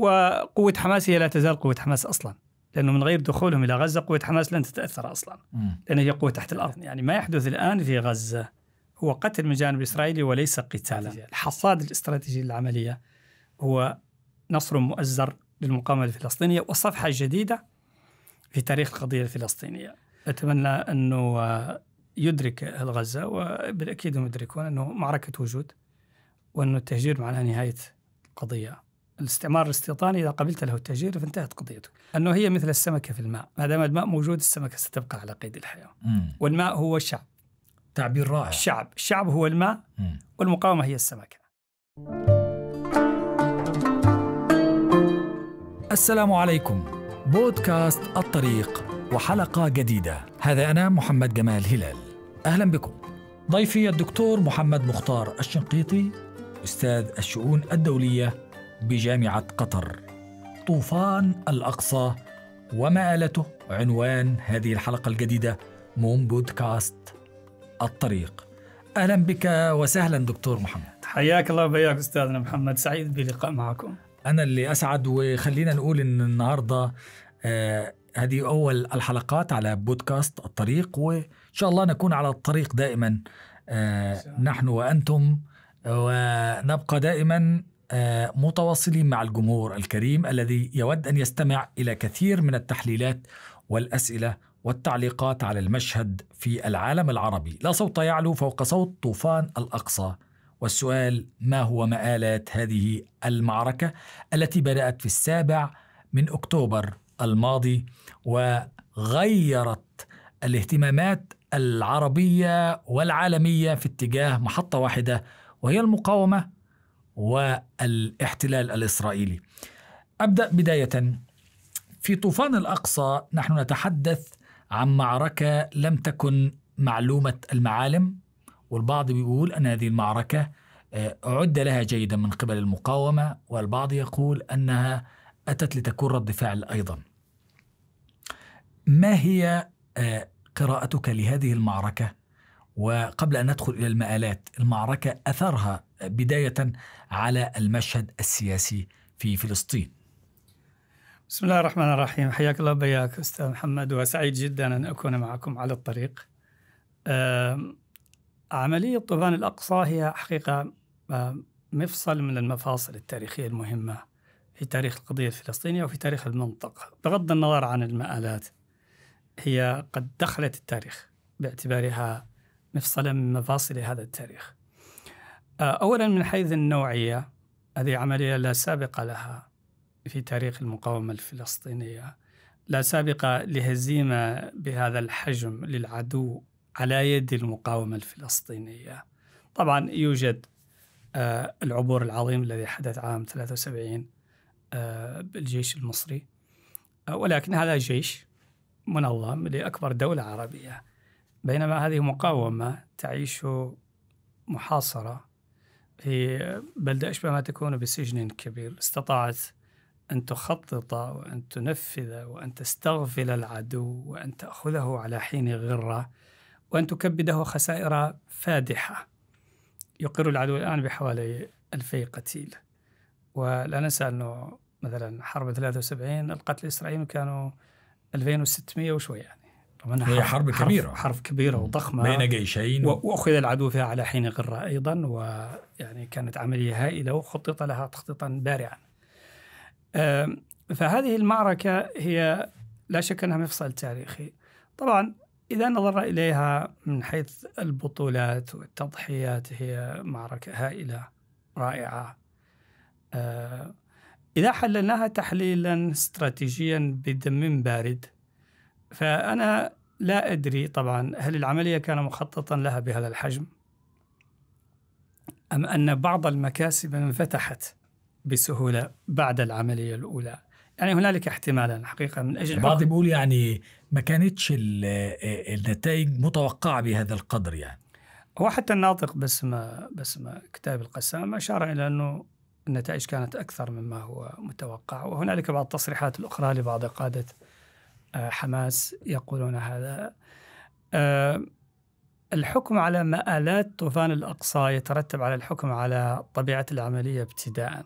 وقوة حماس هي لا تزال قوة حماس أصلا، لأنه من غير دخولهم إلى غزة قوة حماس لن تتأثر أصلا، لأن هي قوة تحت الأرض. يعني ما يحدث الآن في غزة هو قتل من جانب إسرائيلي وليس قتالا. الحصاد الاستراتيجي للعملية هو نصر مؤزر للمقاومة الفلسطينية وصفحة جديدة في تاريخ القضية الفلسطينية. أتمنى أنه يدرك الغزة، وبالأكيد هم يدركون أنه معركة وجود، وأنه التهجير معناه نهاية القضية. الاستعمار الاستيطاني إذا قبلت له التهجير فانتهت قضيته، أنه هي مثل السمكة في الماء، ما دام الماء موجود السمكة ستبقى على قيد الحياة. والماء هو الشعب. تعبير رائع. الشعب هو الماء، والمقاومة هي السمكة. السلام عليكم، بودكاست الطريق وحلقة جديدة. هذا أنا محمد جمال هلال، أهلا بكم. ضيفي الدكتور محمد مختار الشنقيطي، أستاذ الشؤون الدولية بجامعة قطر. طوفان الأقصى ومآلته عنوان هذه الحلقة الجديدة من بودكاست الطريق. أهلا بك وسهلا دكتور محمد. حياك الله وبياك أستاذنا محمد، سعيد بلقاء معكم. أنا اللي أسعد، وخلينا نقول إن النهاردة هذه أول الحلقات على بودكاست الطريق، وإن شاء الله نكون على الطريق دائما نحن وأنتم، ونبقى دائما متواصلين مع الجمهور الكريم الذي يود أن يستمع إلى كثير من التحليلات والأسئلة والتعليقات على المشهد في العالم العربي. لا صوت يعلو فوق صوت طوفان الأقصى، والسؤال ما هو مآلات هذه المعركة التي بدأت في 7 أكتوبر الماضي، وغيرت الاهتمامات العربية والعالمية في اتجاه محطة واحدة، وهي المقاومة والاحتلال الإسرائيلي. أبدأ بداية في طوفان الأقصى. نحن نتحدث عن معركة لم تكن معلومة المعالم، والبعض بيقول أن هذه المعركة عد لها جيدا من قبل المقاومة، والبعض يقول أنها أتت لتكون رد فعل أيضا. ما هي قراءتك لهذه المعركة؟ وقبل أن ندخل إلى المآلات، المعركة أثرها بداية على المشهد السياسي في فلسطين. بسم الله الرحمن الرحيم، حياك الله بياك أستاذ محمد، وسعيد جدا أن أكون معكم على الطريق. عملية طوفان الأقصى هي حقيقة مفصل من المفاصل التاريخية المهمة في تاريخ القضية الفلسطينية وفي تاريخ المنطقة، بغض النظر عن المآلات. هي قد دخلت التاريخ باعتبارها مفصلا من مفاصل هذا التاريخ. أولا من حيث النوعية، هذه عملية لا سابق لها في تاريخ المقاومة الفلسطينية، لا سابق لهزيمة بهذا الحجم للعدو على يد المقاومة الفلسطينية. طبعا يوجد العبور العظيم الذي حدث عام 73 بالجيش المصري، ولكن هذا جيش منظم لأكبر دولة عربية، بينما هذه مقاومة تعيش محاصرة في بلدة أشبه ما تكون بسجن كبير، استطاعت أن تخطط وأن تنفذ وأن تستغفل العدو وأن تأخذه على حين غرة وأن تكبده خسائر فادحة. يقر العدو الآن بحوالي 2000 قتيل، ولا ننسى أنه مثلا حرب 73 القتل الإسرائيلي كانوا 2600 وشوية، يعني هي حرب كبيرة، حرب كبيرة وضخمة بين جيشين، وأخذ العدو فيها على حين غرة أيضا، ويعني كانت عملية هائلة وخطط لها تخطيطا بارعا. فهذه المعركة هي لا شك أنها مفصل تاريخي. طبعا إذا نظر إليها من حيث البطولات والتضحيات، هي معركة هائلة رائعة. إذا حللناها تحليلا استراتيجيا بدم بارد، فأنا لا أدري طبعا هل العملية كان مخططا لها بهذا الحجم، أم أن بعض المكاسب انفتحت بسهولة بعد العملية الأولى. يعني هنالك احتمالا حقيقة من أجل البعض بيقول يعني ما كانتش النتائج متوقعة بهذا القدر. يعني هو حتى الناطق باسم كتاب القسام أشار إلى أنه النتائج كانت أكثر مما هو متوقع، وهنالك بعض التصريحات الأخرى لبعض قادة حماس يقولون هذا. الحكم على مآلات طوفان الأقصى يترتب على الحكم على طبيعة العملية ابتداءً.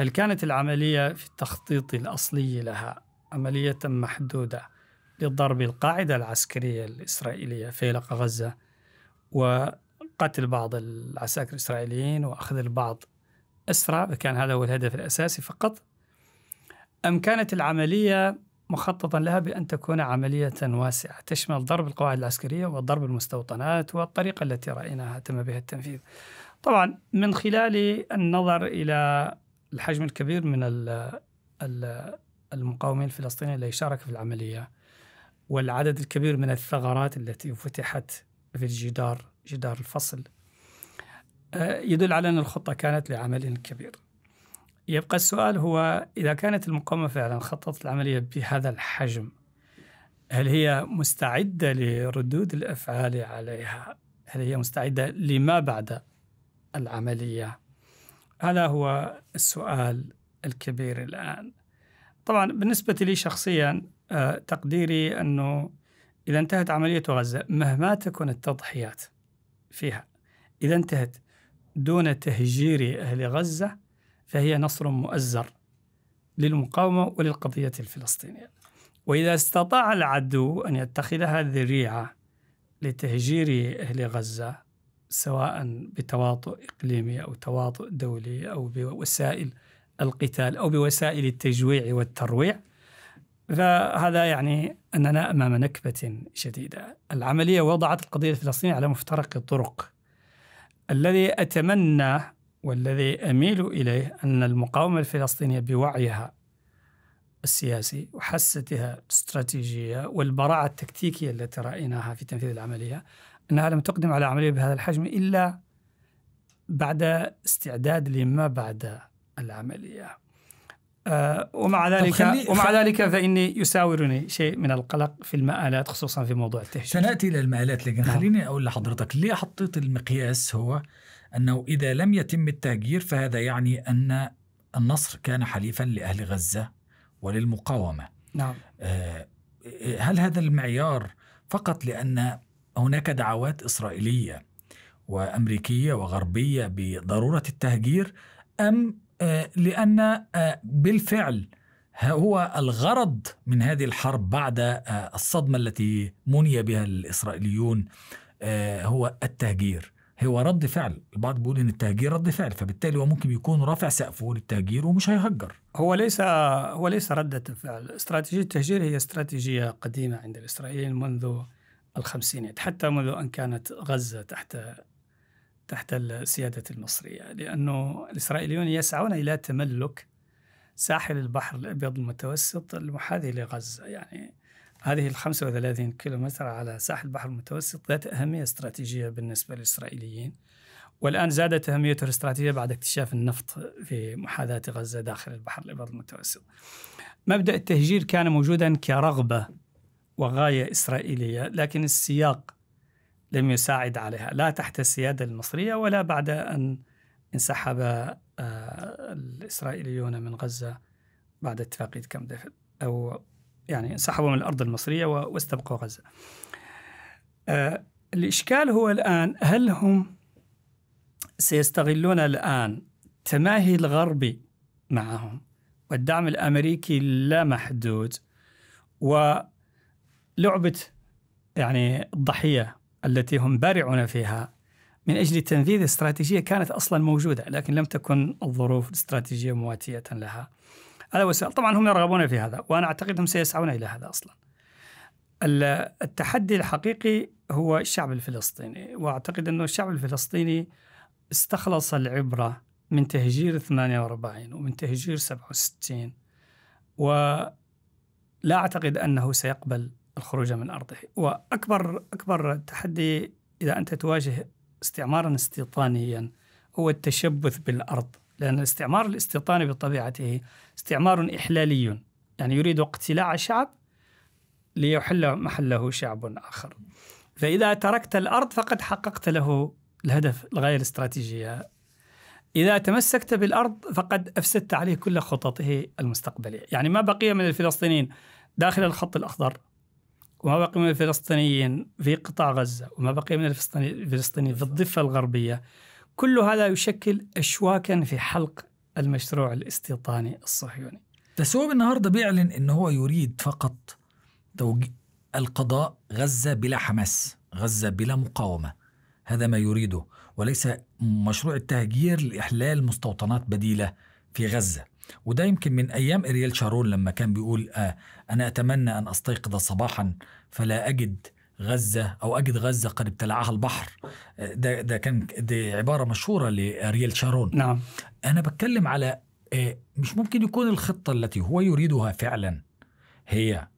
هل كانت العملية في التخطيط الأصلي لها عملية محدودة لضرب القاعدة العسكرية الإسرائيلية فيلق غزة وقتل بعض العساكر الإسرائيليين وأخذ البعض أسرى، وكان هذا هو الهدف الأساسي فقط؟ أم كانت العملية مخططا لها بأن تكون عملية واسعة تشمل ضرب القواعد العسكرية وضرب المستوطنات والطريقة التي رأيناها تم بها التنفيذ؟ طبعا من خلال النظر إلى الحجم الكبير من المقاومين الفلسطينيين اللي شاركوا في العملية والعدد الكبير من الثغرات التي فتحت في الجدار، جدار الفصل، يدل على أن الخطة كانت لعمل كبير. يبقى السؤال هو إذا كانت المقاومة فعلا خططت العملية بهذا الحجم، هل هي مستعدة لردود الأفعال عليها؟ هل هي مستعدة لما بعد العملية؟ هذا هو السؤال الكبير الآن. طبعا بالنسبة لي شخصيا تقديري أنه إذا انتهت عملية غزة مهما تكون التضحيات فيها، إذا انتهت دون تهجير أهل غزة فهي نصر مؤزر للمقاومة وللقضية الفلسطينية. وإذا استطاع العدو أن يتخذها ذريعة لتهجير أهل غزة سواء بتواطؤ إقليمي أو تواطؤ دولي أو بوسائل القتال أو بوسائل التجويع والترويع، فهذا يعني أننا أمام نكبة شديدة. العملية وضعت القضية الفلسطينية على مفترق الطرق. الذي أتمنى والذي أميل إليه أن المقاومة الفلسطينية بوعيها السياسي وحستها الاستراتيجية والبراعة التكتيكية التي رأيناها في تنفيذ العملية أنها لم تقدم على عملية بهذا الحجم إلا بعد استعداد لما بعد العملية. ومع ذلك فإني يساورني شيء من القلق في المآلات، خصوصا في موضوع التهجير. سنأتي إلى المآلات، لكن خليني أقول لحضرتك ليه حطيت المقياس هو أنه إذا لم يتم التهجير فهذا يعني أن النصر كان حليفا لأهل غزة وللمقاومة. نعم. هل هذا المعيار فقط لأن هناك دعوات إسرائيلية وأمريكية وغربية بضرورة التهجير، أم لأن بالفعل هو الغرض من هذه الحرب بعد الصدمة التي مني بها الإسرائيليون هو التهجير، هو رد فعل؟ البعض بيقول إن التهجير رد فعل، فبالتالي هو ممكن يكون رافع سقفه للتهجير ومش هيهجر. هو ليس ردة فعل. استراتيجية التهجير هي استراتيجية قديمة عند الإسرائيليين منذ الخمسينات، حتى منذ أن كانت غزة تحت السيادة المصرية، لأنه الإسرائيليون يسعون إلى تملك ساحل البحر الأبيض المتوسط المحاذي لغزة. يعني هذه 35 كيلومتر على ساحل البحر المتوسط ذات أهمية استراتيجية بالنسبة للإسرائيليين، والآن زادت أهميته الاستراتيجية بعد اكتشاف النفط في محاذاة غزة داخل البحر الأبيض المتوسط. مبدأ التهجير كان موجودا كرغبة وغاية إسرائيلية، لكن السياق لم يساعد عليها، لا تحت السيادة المصرية ولا بعد أن انسحب الإسرائيليون من غزة بعد اتفاقية كامب ديفيد، أو يعني انسحبوا من الأرض المصرية واستبقوا غزة. الإشكال هو الآن هل هم سيستغلون الآن تماهي الغرب معهم والدعم الأمريكي اللامحدود ولعبة يعني الضحية التي هم بارعون فيها من أجل تنفيذ استراتيجية كانت أصلا موجودة لكن لم تكن الظروف الاستراتيجية مواتية لها؟ هذا هو السؤال. طبعا هم يرغبون في هذا وأنا أعتقد هم سيسعون إلى هذا أصلا. التحدي الحقيقي هو الشعب الفلسطيني، وأعتقد أنه الشعب الفلسطيني استخلص العبرة من تهجير 48 ومن تهجير 67، ولا أعتقد أنه سيقبل الخروج من أرضه. وأكبر تحدي إذا أنت تواجه استعمارا استيطانيا هو التشبث بالأرض، لأن الاستعمار الاستيطاني بطبيعته استعمار إحلالي، يعني يريد اقتلاع شعب ليحل محله شعب آخر. فإذا تركت الأرض فقد حققت له الهدف، الغاية الاستراتيجية. إذا تمسكت بالأرض فقد أفسدت عليه كل خططه المستقبلية. يعني ما بقي من الفلسطينيين داخل الخط الأخضر، وما بقي من الفلسطينيين في قطاع غزة، وما بقي من الفلسطينيين في الضفة الغربية، كل هذا يشكل أشواكا في حلق المشروع الاستيطاني الصهيوني. السبب النهارده بيعلن إن هو يريد فقط القضاء غزة بلا حماس، غزة بلا مقاومة، هذا ما يريده، وليس مشروع التهجير لإحلال مستوطنات بديلة في غزة. وده يمكن من أيام أرييل شارون لما كان بيقول أنا أتمنى أن أستيقظ صباحا فلا أجد غزة أو أجد غزة قد ابتلعها البحر. ده كان دي عبارة مشهورة لأرييل شارون. نعم. أنا بتكلم على مش ممكن يكون الخطة التي هو يريدها فعلا هي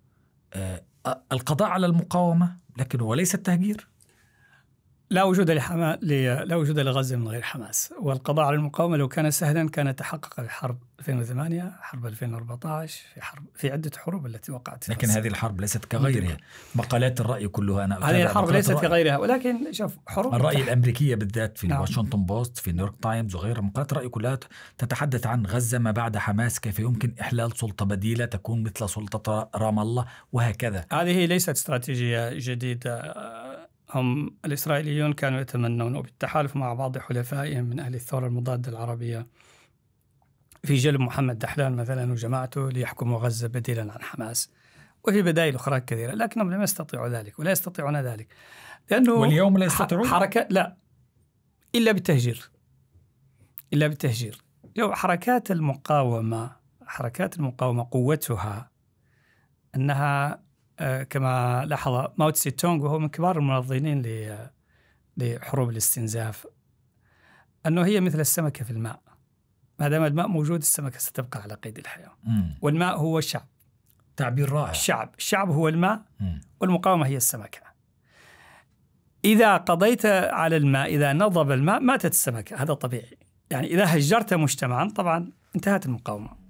القضاء على المقاومة، لكن وليس التهجير. لا وجود لغزة من غير حماس، والقضاء على المقاومة لو كان سهلا كان تحقق في حرب 2008، حرب 2014، في عدة حروب التي وقعت في، لكن هذه الحرب ليست كغيرها. مقالات الرأي كلها أنا هذه الحرب ليست كغيرها، ولكن شوف حروب الرأي الأمريكية بالذات في واشنطن بوست، في نيويورك تايمز وغيرها، مقالات الرأي كلها تتحدث عن غزة ما بعد حماس، كيف يمكن إحلال سلطة بديلة تكون مثل سلطة رام الله وهكذا. هذه ليست استراتيجية جديدة. هم الإسرائيليون كانوا يتمنون بالتحالف مع بعض حلفائهم من أهل الثورة المضادة العربية في جلب محمد دحلان مثلا وجماعته ليحكموا غزة بديلا عن حماس، وفي بدائل أخرى كثيرة، لكنهم لم يستطيعوا ذلك ولا يستطيعون ذلك، لأنه واليوم لا يستطيعون حركة، لا إلا بالتهجير، إلا بالتهجير. لو حركات المقاومة، حركات المقاومة قوتها أنها كما لاحظ ماوتسي تونغ وهو من كبار المنظمين لحروب الاستنزاف، أنه هي مثل السمكة في الماء، ما دام الماء موجود السمكة ستبقى على قيد الحياة. والماء هو الشعب. تعبير رائع. الشعب هو الماء، والمقاومة هي السمكة. إذا قضيت على الماء، إذا نضب الماء ماتت السمكة، هذا طبيعي. يعني إذا هجرت مجتمعا طبعا انتهت المقاومة،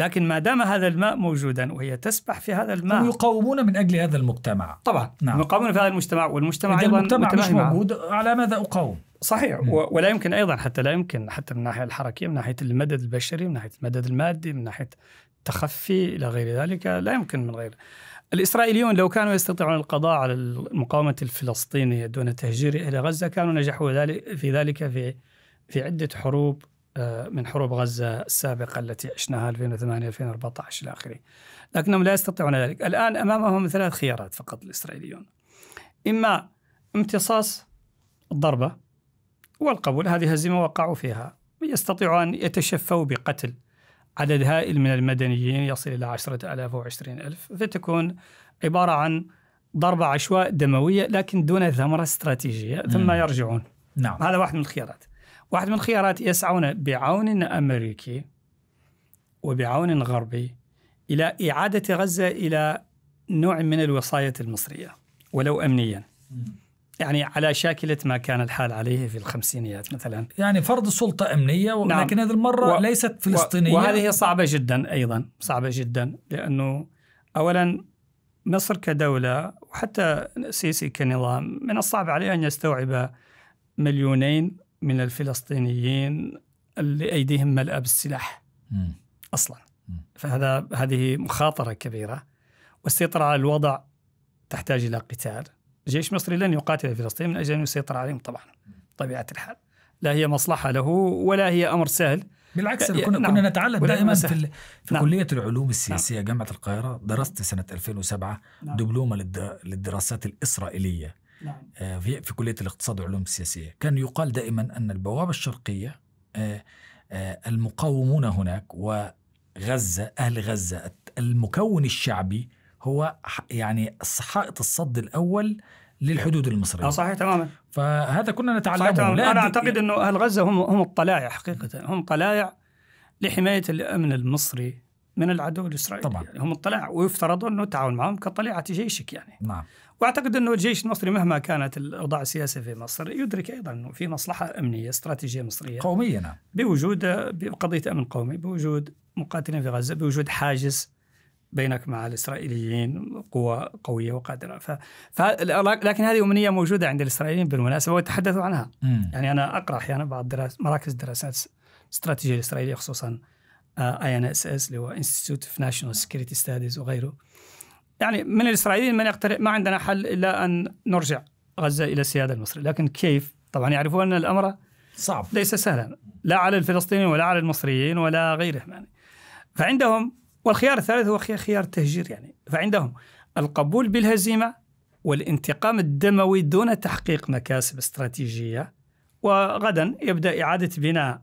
لكن ما دام هذا الماء موجودا وهي تسبح في هذا الماء، يقاومون من أجل هذا المجتمع طبعا. نعم. يقاومون في هذا المجتمع، والمجتمع أيضا مش موجود، على ماذا أقاوم؟ صحيح. ولا يمكن أيضا، حتى لا يمكن، حتى من ناحية الحركية، من ناحية المدد البشري، من ناحية المدد المادي، من ناحية تخفي إلى غير ذلك، لا يمكن من غير. الإسرائيليون لو كانوا يستطيعون القضاء على المقاومة الفلسطينية دون تهجير إلى غزة كانوا نجحوا في ذلك في عدة حروب من حروب غزة السابقة التي عشناها 2008 2014 إلى آخره، لكنهم لا يستطيعون ذلك. الآن أمامهم ثلاث خيارات فقط الإسرائيليون: إما امتصاص الضربة والقبول، هذه هزيمة وقعوا فيها، يستطيعوا أن يتشفوا بقتل عدد هائل من المدنيين يصل إلى 10,000 أو 20,000، فتكون عبارة عن ضربة عشواء دموية لكن دون ثمرة استراتيجية، ثم يرجعون. نعم. هذا واحد من الخيارات. واحد من الخيارات يسعون بعون أمريكي وبعون غربي إلى إعادة غزة إلى نوع من الوصاية المصرية ولو أمنيا، يعني على شاكلة ما كان الحال عليه في الخمسينيات مثلا، يعني فرض سلطة أمنية ولكن نعم. هذه المرة ليست فلسطينية، وهذه صعبة جدا، أيضا صعبة جدا، لأنه أولا مصر كدولة وحتى السيسي كنظام من الصعب عليه أن يستوعب 2 مليون من الفلسطينيين اللي أيديهم ملأ بالسلاح أصلا. فهذا هذه مخاطرة كبيرة، والسيطرة على الوضع تحتاج إلى قتال. جيش مصري لن يقاتل الفلسطينيين من أجل أن يسيطر عليهم طبعا، طبيعة الحال لا هي مصلحة له ولا هي أمر سهل، بالعكس. كنا نتعلم دائما في كلية العلوم السياسية، جامعة القاهرة، درست سنة 2007 دبلومة للدراسات الإسرائيلية في كلية الاقتصاد والعلوم السياسية. كان يقال دائما أن البوابة الشرقية المقاومون هناك، وغزة أهل غزة المكون الشعبي هو يعني حائط الصد الأول للحدود المصرية. صحيح تماما. فهذا كنا نتعلمه. أنا أعتقد أنه أهل غزة هم الطلائع حقيقة، هم طلائع لحماية الأمن المصري من العدو الإسرائيلي طبعا. يعني هم الطلائع، ويفترض أنه التعاون معهم كطليعة جيشك يعني. نعم. وأعتقد أنه الجيش المصري مهما كانت الأوضاع السياسية في مصر يدرك أيضا أنه في مصلحة أمنية استراتيجية مصرية قومية. نعم. بوجود قضية أمن قومي، بوجود مقاتلين في غزة، بوجود حاجز بينك مع الإسرائيليين، قوة قوية وقادرة. لكن هذه أمنية موجودة عند الإسرائيليين بالمناسبة وتحدثوا عنها. يعني أنا أقرأ أحيانا بعض مراكز دراسات استراتيجية الإسرائيلية، خصوصا INSS اللي هو Institute of National Security Studies وغيره. يعني من الإسرائيليين من يقترح ما عندنا حل إلا أن نرجع غزة إلى السيادة المصرية، لكن كيف؟ طبعا يعرفون أن الأمر صعب، ليس سهلا لا على الفلسطينيين ولا على المصريين ولا غيرهم يعني. فعندهم، والخيار الثالث هو خيار التهجير يعني. فعندهم القبول بالهزيمة والانتقام الدموي دون تحقيق مكاسب استراتيجية، وغدا يبدأ إعادة بناء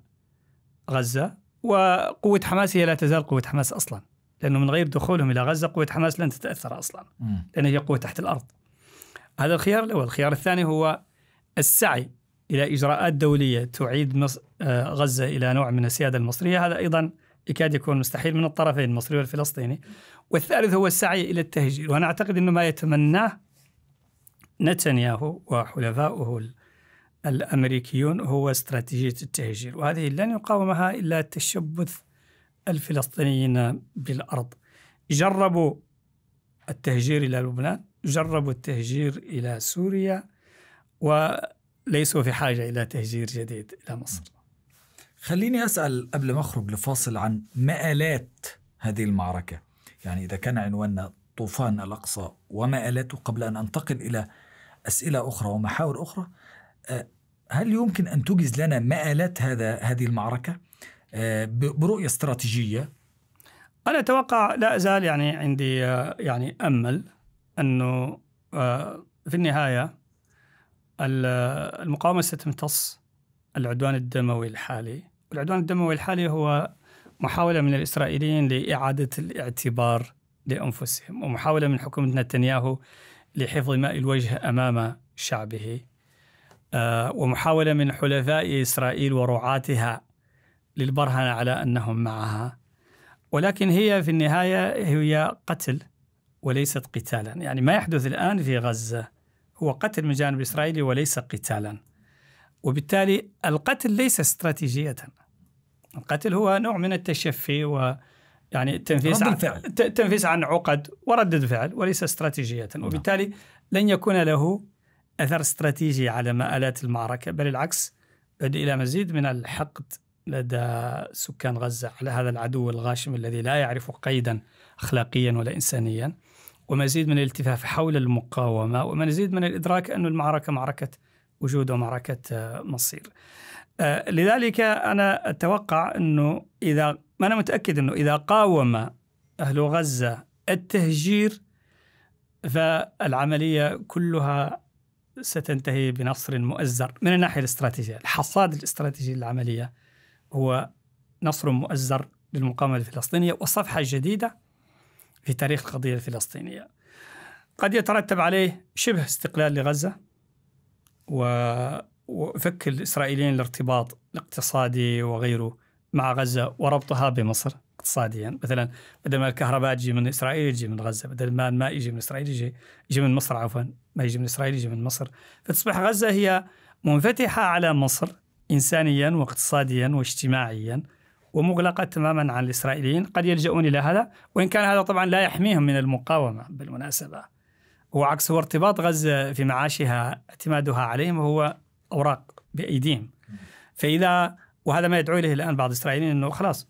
غزة. وقوة حماس هي لا تزال قوة حماس أصلا، لأنه من غير دخولهم إلى غزة قوة حماس لن تتأثر أصلا، لأنها هي قوة تحت الأرض. هذا الخيار الأول. الخيار الثاني هو السعي إلى إجراءات دولية تعيد غزة إلى نوع من السيادة المصرية، هذا أيضا يكاد يكون مستحيل من الطرفين المصري والفلسطيني. والثالث هو السعي إلى التهجير، وأنا أعتقد أنه ما يتمناه نتنياهو وحلفاؤه الأمريكيون هو استراتيجية التهجير، وهذه لن يقاومها إلا تشبث الفلسطينيين بالأرض. جربوا التهجير إلى لبنان، جربوا التهجير إلى سوريا، وليسوا في حاجة إلى تهجير جديد إلى مصر. خليني أسأل قبل ما أخرج لفاصل عن مآلات هذه المعركة، يعني إذا كان عنواننا طوفان الأقصى ومآلاته، قبل أن أنتقل إلى أسئلة أخرى ومحاور أخرى، هل يمكن أن توجز لنا مآلات هذه المعركة برؤية استراتيجية؟ أنا أتوقع لا أزال يعني عندي يعني أمل أنه في النهاية المقاومة ستمتص العدوان الدموي الحالي، والعدوان الدموي الحالي هو محاولة من الإسرائيليين لإعادة الاعتبار لأنفسهم، ومحاولة من حكومة نتنياهو لحفظ ماء الوجه أمام شعبه، ومحاولة من حلفاء إسرائيل ورعاتها للبرهنة على أنهم معها. ولكن هي في النهاية هي قتل وليست قتالا، يعني ما يحدث الآن في غزة هو قتل من جانب إسرائيلي وليس قتالا، وبالتالي القتل ليس استراتيجية، القتل هو نوع من التشفي ويعني التنفيس عن عقد وردد فعل وليس استراتيجية، وبالتالي لن يكون له أثر استراتيجي على مآلات المعركة، بل العكس يؤدي إلى مزيد من الحقد لدى سكان غزة على هذا العدو الغاشم الذي لا يعرف قيدا أخلاقيا ولا إنسانيا، ومزيد من الالتفاف حول المقاومة، ومزيد من الإدراك أن المعركة معركة وجود ومعركة مصير. لذلك أنا أتوقع أنه أنا متأكد أنه إذا قاوم أهل غزة التهجير فالعملية كلها ستنتهي بنصر مؤزر من الناحية الاستراتيجية. الحصاد الاستراتيجي للعملية هو نصر مؤزر للمقاومة الفلسطينية وصفحة جديدة في تاريخ القضية الفلسطينية. قد يترتب عليه شبه استقلال لغزة وفك الإسرائيليين الارتباط الاقتصادي وغيره مع غزة وربطها بمصر اقتصاديا، مثلا بدل ما الكهرباء تجي من إسرائيل يجي من غزة، بدل ما الماء يجي من إسرائيل يجي من مصر، عفوا ما يجي من إسرائيل يجي من مصر. فتصبح غزة هي منفتحة على مصر إنسانيا واقتصاديا واجتماعيا، ومغلقة تماما عن الإسرائيليين. قد يلجؤون إلى هذا، وإن كان هذا طبعا لا يحميهم من المقاومة بالمناسبة، وعكس هو ارتباط غزة في معاشها اعتمادها عليهم هو أوراق بأيديهم. فإذا وهذا ما يدعو إليه الآن بعض الإسرائيليين أنه خلاص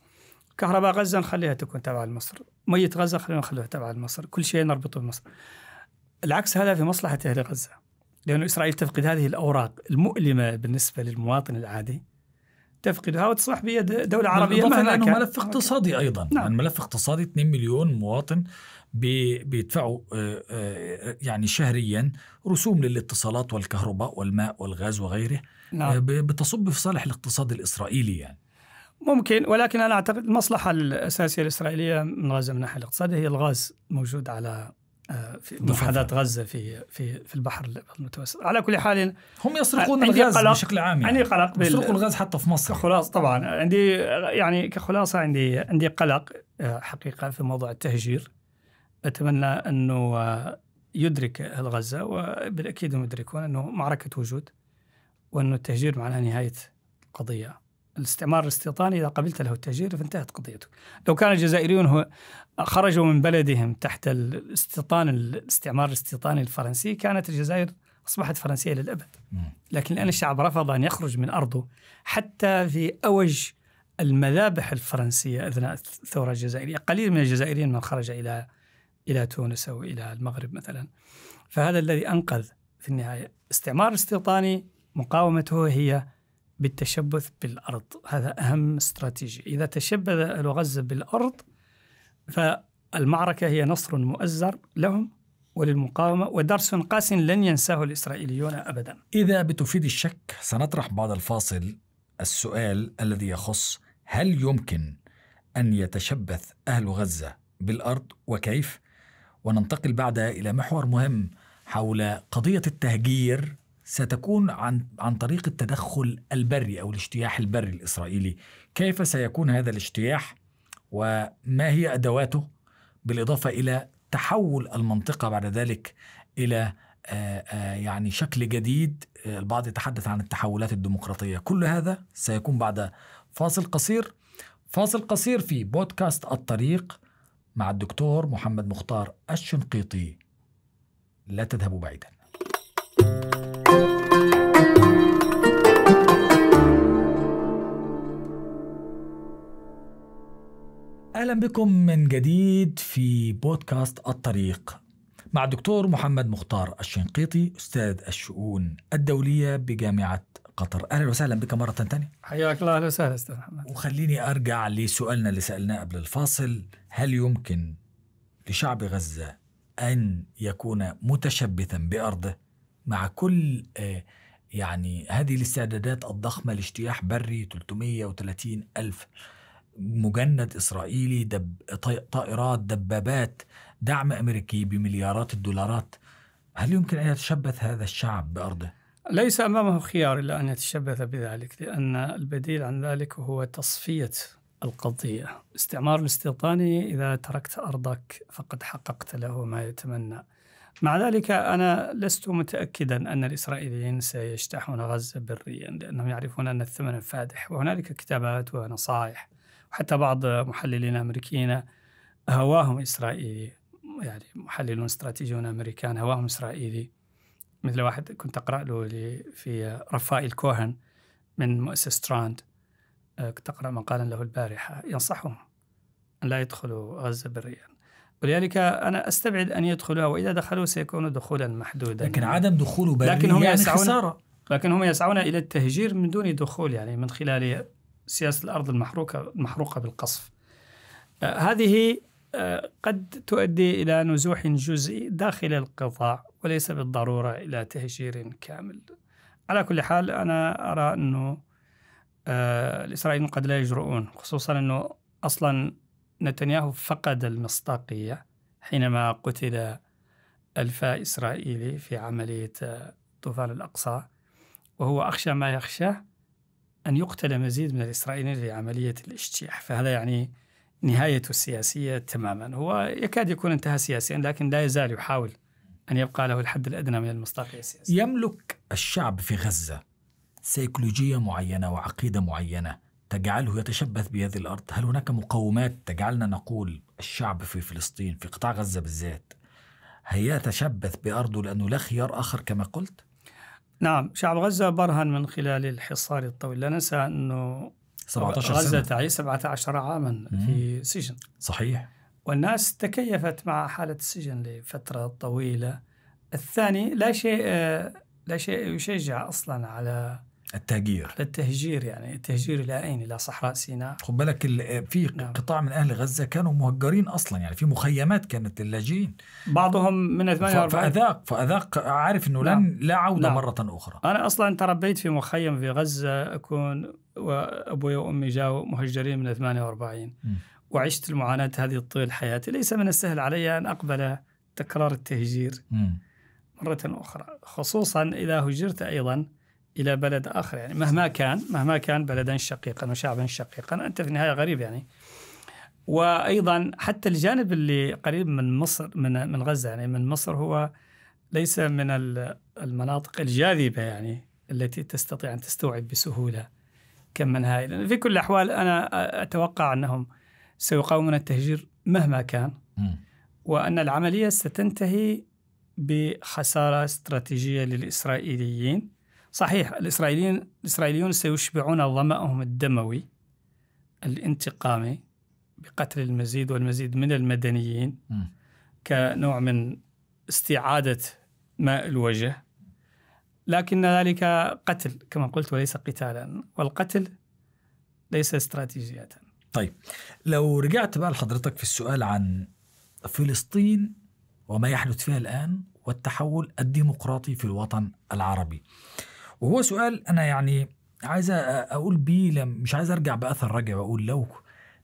كهرباء غزة نخليها تكون تابعة لمصر، مية غزة خلينا نخليها تابعة لمصر، كل شيء نربطه بمصر. العكس هذا في مصلحة أهل غزة، لأنه إسرائيل تفقد هذه الأوراق المؤلمة بالنسبة للمواطن العادي، تفقدها وتصبح بيد دولة عربية. لأنه ملف اقتصادي أيضا، نعم. ملف اقتصادي 2 مليون مواطن بيدفعوا يعني شهريا رسوم للاتصالات والكهرباء والماء والغاز وغيره، نعم. بتصب في صالح الاقتصاد الإسرائيلي يعني. ممكن، ولكن أنا أعتقد المصلحة الأساسية الإسرائيلية من غزة من ناحية الاقتصادية هي الغاز، موجود على في محاذاة غزة في البحر المتوسط. على كل حال هم يسرقون الغاز بشكل عام يعني. عندي قلق يسرقوا الغاز حتى في مصر. خلاص طبعا عندي يعني كخلاصة عندي قلق حقيقة في موضوع التهجير. أتمنى أنه يدرك أهل غزة، وبالأكيد هم يدركون أنه معركة وجود، وأنه التهجير معناه نهاية القضية. الاستعمار الاستيطاني إذا قبلت له التهجير فانتهت قضيته. لو كان الجزائريون خرجوا من بلدهم تحت الاستعمار الاستيطاني الفرنسي كانت الجزائر أصبحت فرنسية للأبد، لكن الآن الشعب رفض أن يخرج من أرضه حتى في أوج المذابح الفرنسية أثناء الثورة الجزائرية. قليل من الجزائريين من خرج إلى تونس أو إلى المغرب مثلا. فهذا الذي أنقذ في النهاية. استعمار استيطاني مقاومته هي بالتشبث بالأرض. هذا أهم استراتيجية. إذا تشبث أهل غزة بالأرض فالمعركة هي نصر مؤزر لهم وللمقاومة ودرس قاس لن ينساه الإسرائيليون أبدا. إذا بتفيد الشك سنطرح بعد الفاصل السؤال الذي يخص هل يمكن أن يتشبث أهل غزة بالأرض وكيف؟ وننتقل بعدها إلى محور مهم حول قضية التهجير ستكون عن طريق التدخل البري أو الاجتياح البري الإسرائيلي. كيف سيكون هذا الاجتياح وما هي أدواته، بالإضافة إلى تحول المنطقة بعد ذلك إلى يعني شكل جديد. البعض يتحدث عن التحولات الديمقراطية. كل هذا سيكون بعد فاصل قصير. فاصل قصير في بودكاست الطريق مع الدكتور محمد مختار الشنقيطي. لا تذهبوا بعيدا. أهلا بكم من جديد في بودكاست الطريق مع الدكتور محمد مختار الشنقيطي، أستاذ الشؤون الدولية بجامعة قطر. أهلا وسهلا بك مرة تانية. حياك الله. أهلا وسهلا أستاذ محمد. وخليني أرجع لسؤالنا اللي سألناه قبل الفاصل، هل يمكن لشعب غزة أن يكون متشبثا بأرضه مع كل يعني هذه الاستعدادات الضخمة لاجتياح بري 330 ألف مجند إسرائيلي، طائرات، دبابات، دعم أمريكي بمليارات الدولارات؟ هل يمكن أن يتشبث هذا الشعب بأرضه؟ ليس أمامه خيار إلا أن يتشبث بذلك، لأن البديل عن ذلك هو تصفية القضية. الاستعمار الاستيطاني إذا تركت أرضك فقد حققت له ما يتمنى. مع ذلك أنا لست متأكدا أن الإسرائيليين سيجتاحون غزة بريا، لأنهم يعرفون أن الثمن فادح، وهنالك كتابات ونصائح، حتى بعض محللين أمريكيين هواهم إسرائيلي، يعني محللون استراتيجيون أمريكان هواهم إسرائيلي، مثل واحد كنت أقرأ له في رفائيل كوهن من مؤسسة تراند، كنت أقرأ مقالا له البارحة ينصحهم أن لا يدخلوا غزة بريا. ولذلك أنا أستبعد أن يدخلوها، وإذا دخلوا سيكون دخولا محدودا. لكن عدم دخوله بريا يعني خسارة. لكن هم يسعون إلى التهجير من دون دخول، يعني من خلال سياسة الأرض المحروقة بالقصف. هذه قد تؤدي إلى نزوح جزئي داخل القطاع وليس بالضرورة إلى تهجير كامل. على كل حال أنا أرى أنه الإسرائيليين قد لا يجرؤون، خصوصا أنه أصلا نتنياهو فقد المصداقية حينما قتل 1000 إسرائيلي في عملية طوفان الأقصى، وهو أخشى ما يخشاه أن يقتل مزيد من الإسرائيليين في عملية الاجتياح، فهذا يعني نهايته السياسية تماما. هو يكاد يكون انتهى سياسيا، لكن لا يزال يحاول أن يبقى له الحد الأدنى من المصداقية السياسية. يملك الشعب في غزة سيكولوجية معينة وعقيدة معينة تجعله يتشبث بهذه الأرض. هل هناك مقومات تجعلنا نقول الشعب في فلسطين في قطاع غزة بالذات هيتشبث بأرضه لأنه لا خيار آخر كما قلت؟ نعم، شعب غزة برهن من خلال الحصار الطويل. لا ننسى أنه 17 غزة تعيش 17 عاما في سجن. صحيح. والناس تكيفت مع حالة السجن لفترة طويلة. الثاني لا شيء يشجع أصلا على التهجير. يعني التهجير إلى أين؟ إلى صحراء سيناء. خد بالك في قطاع من أهل غزة كانوا مهجرين أصلا، يعني في مخيمات كانت اللاجئين بعضهم من 48. فأذاق عارف أنه لن لا عودة مرة أخرى. أنا أصلا تربيت في مخيم في غزة، أكون وأبوي وأمي جاءوا مهجرين من 48 وعشت المعاناة هذه طول حياتي. ليس من السهل علي أن أقبل تكرار التهجير مرة أخرى، خصوصا إذا هجرت أيضا إلى بلد آخر، يعني مهما كان بلدا شقيقا وشعبا شقيقا أنت في النهاية غريب يعني. وأيضا حتى الجانب اللي قريب من مصر من غزة، يعني من مصر، هو ليس من المناطق الجاذبة يعني التي تستطيع أن تستوعب بسهولة كم هائلا. في كل الأحوال أنا أتوقع أنهم سيقاومون التهجير مهما كان، وأن العملية ستنتهي بخسارة استراتيجية للإسرائيليين. صحيح الإسرائيليون سيشبعون ظمأهم الدموي الانتقامي بقتل المزيد والمزيد من المدنيين كنوع من استعادة ماء الوجه، لكن ذلك قتل كما قلت وليس قتالا، والقتل ليس استراتيجية. طيب لو رجعت بقى لحضرتك في السؤال عن فلسطين وما يحدث فيها الآن والتحول الديمقراطي في الوطن العربي، وهو سؤال أنا يعني عايز أقول بيه، مش عايز أرجع بأثر رجع وأقول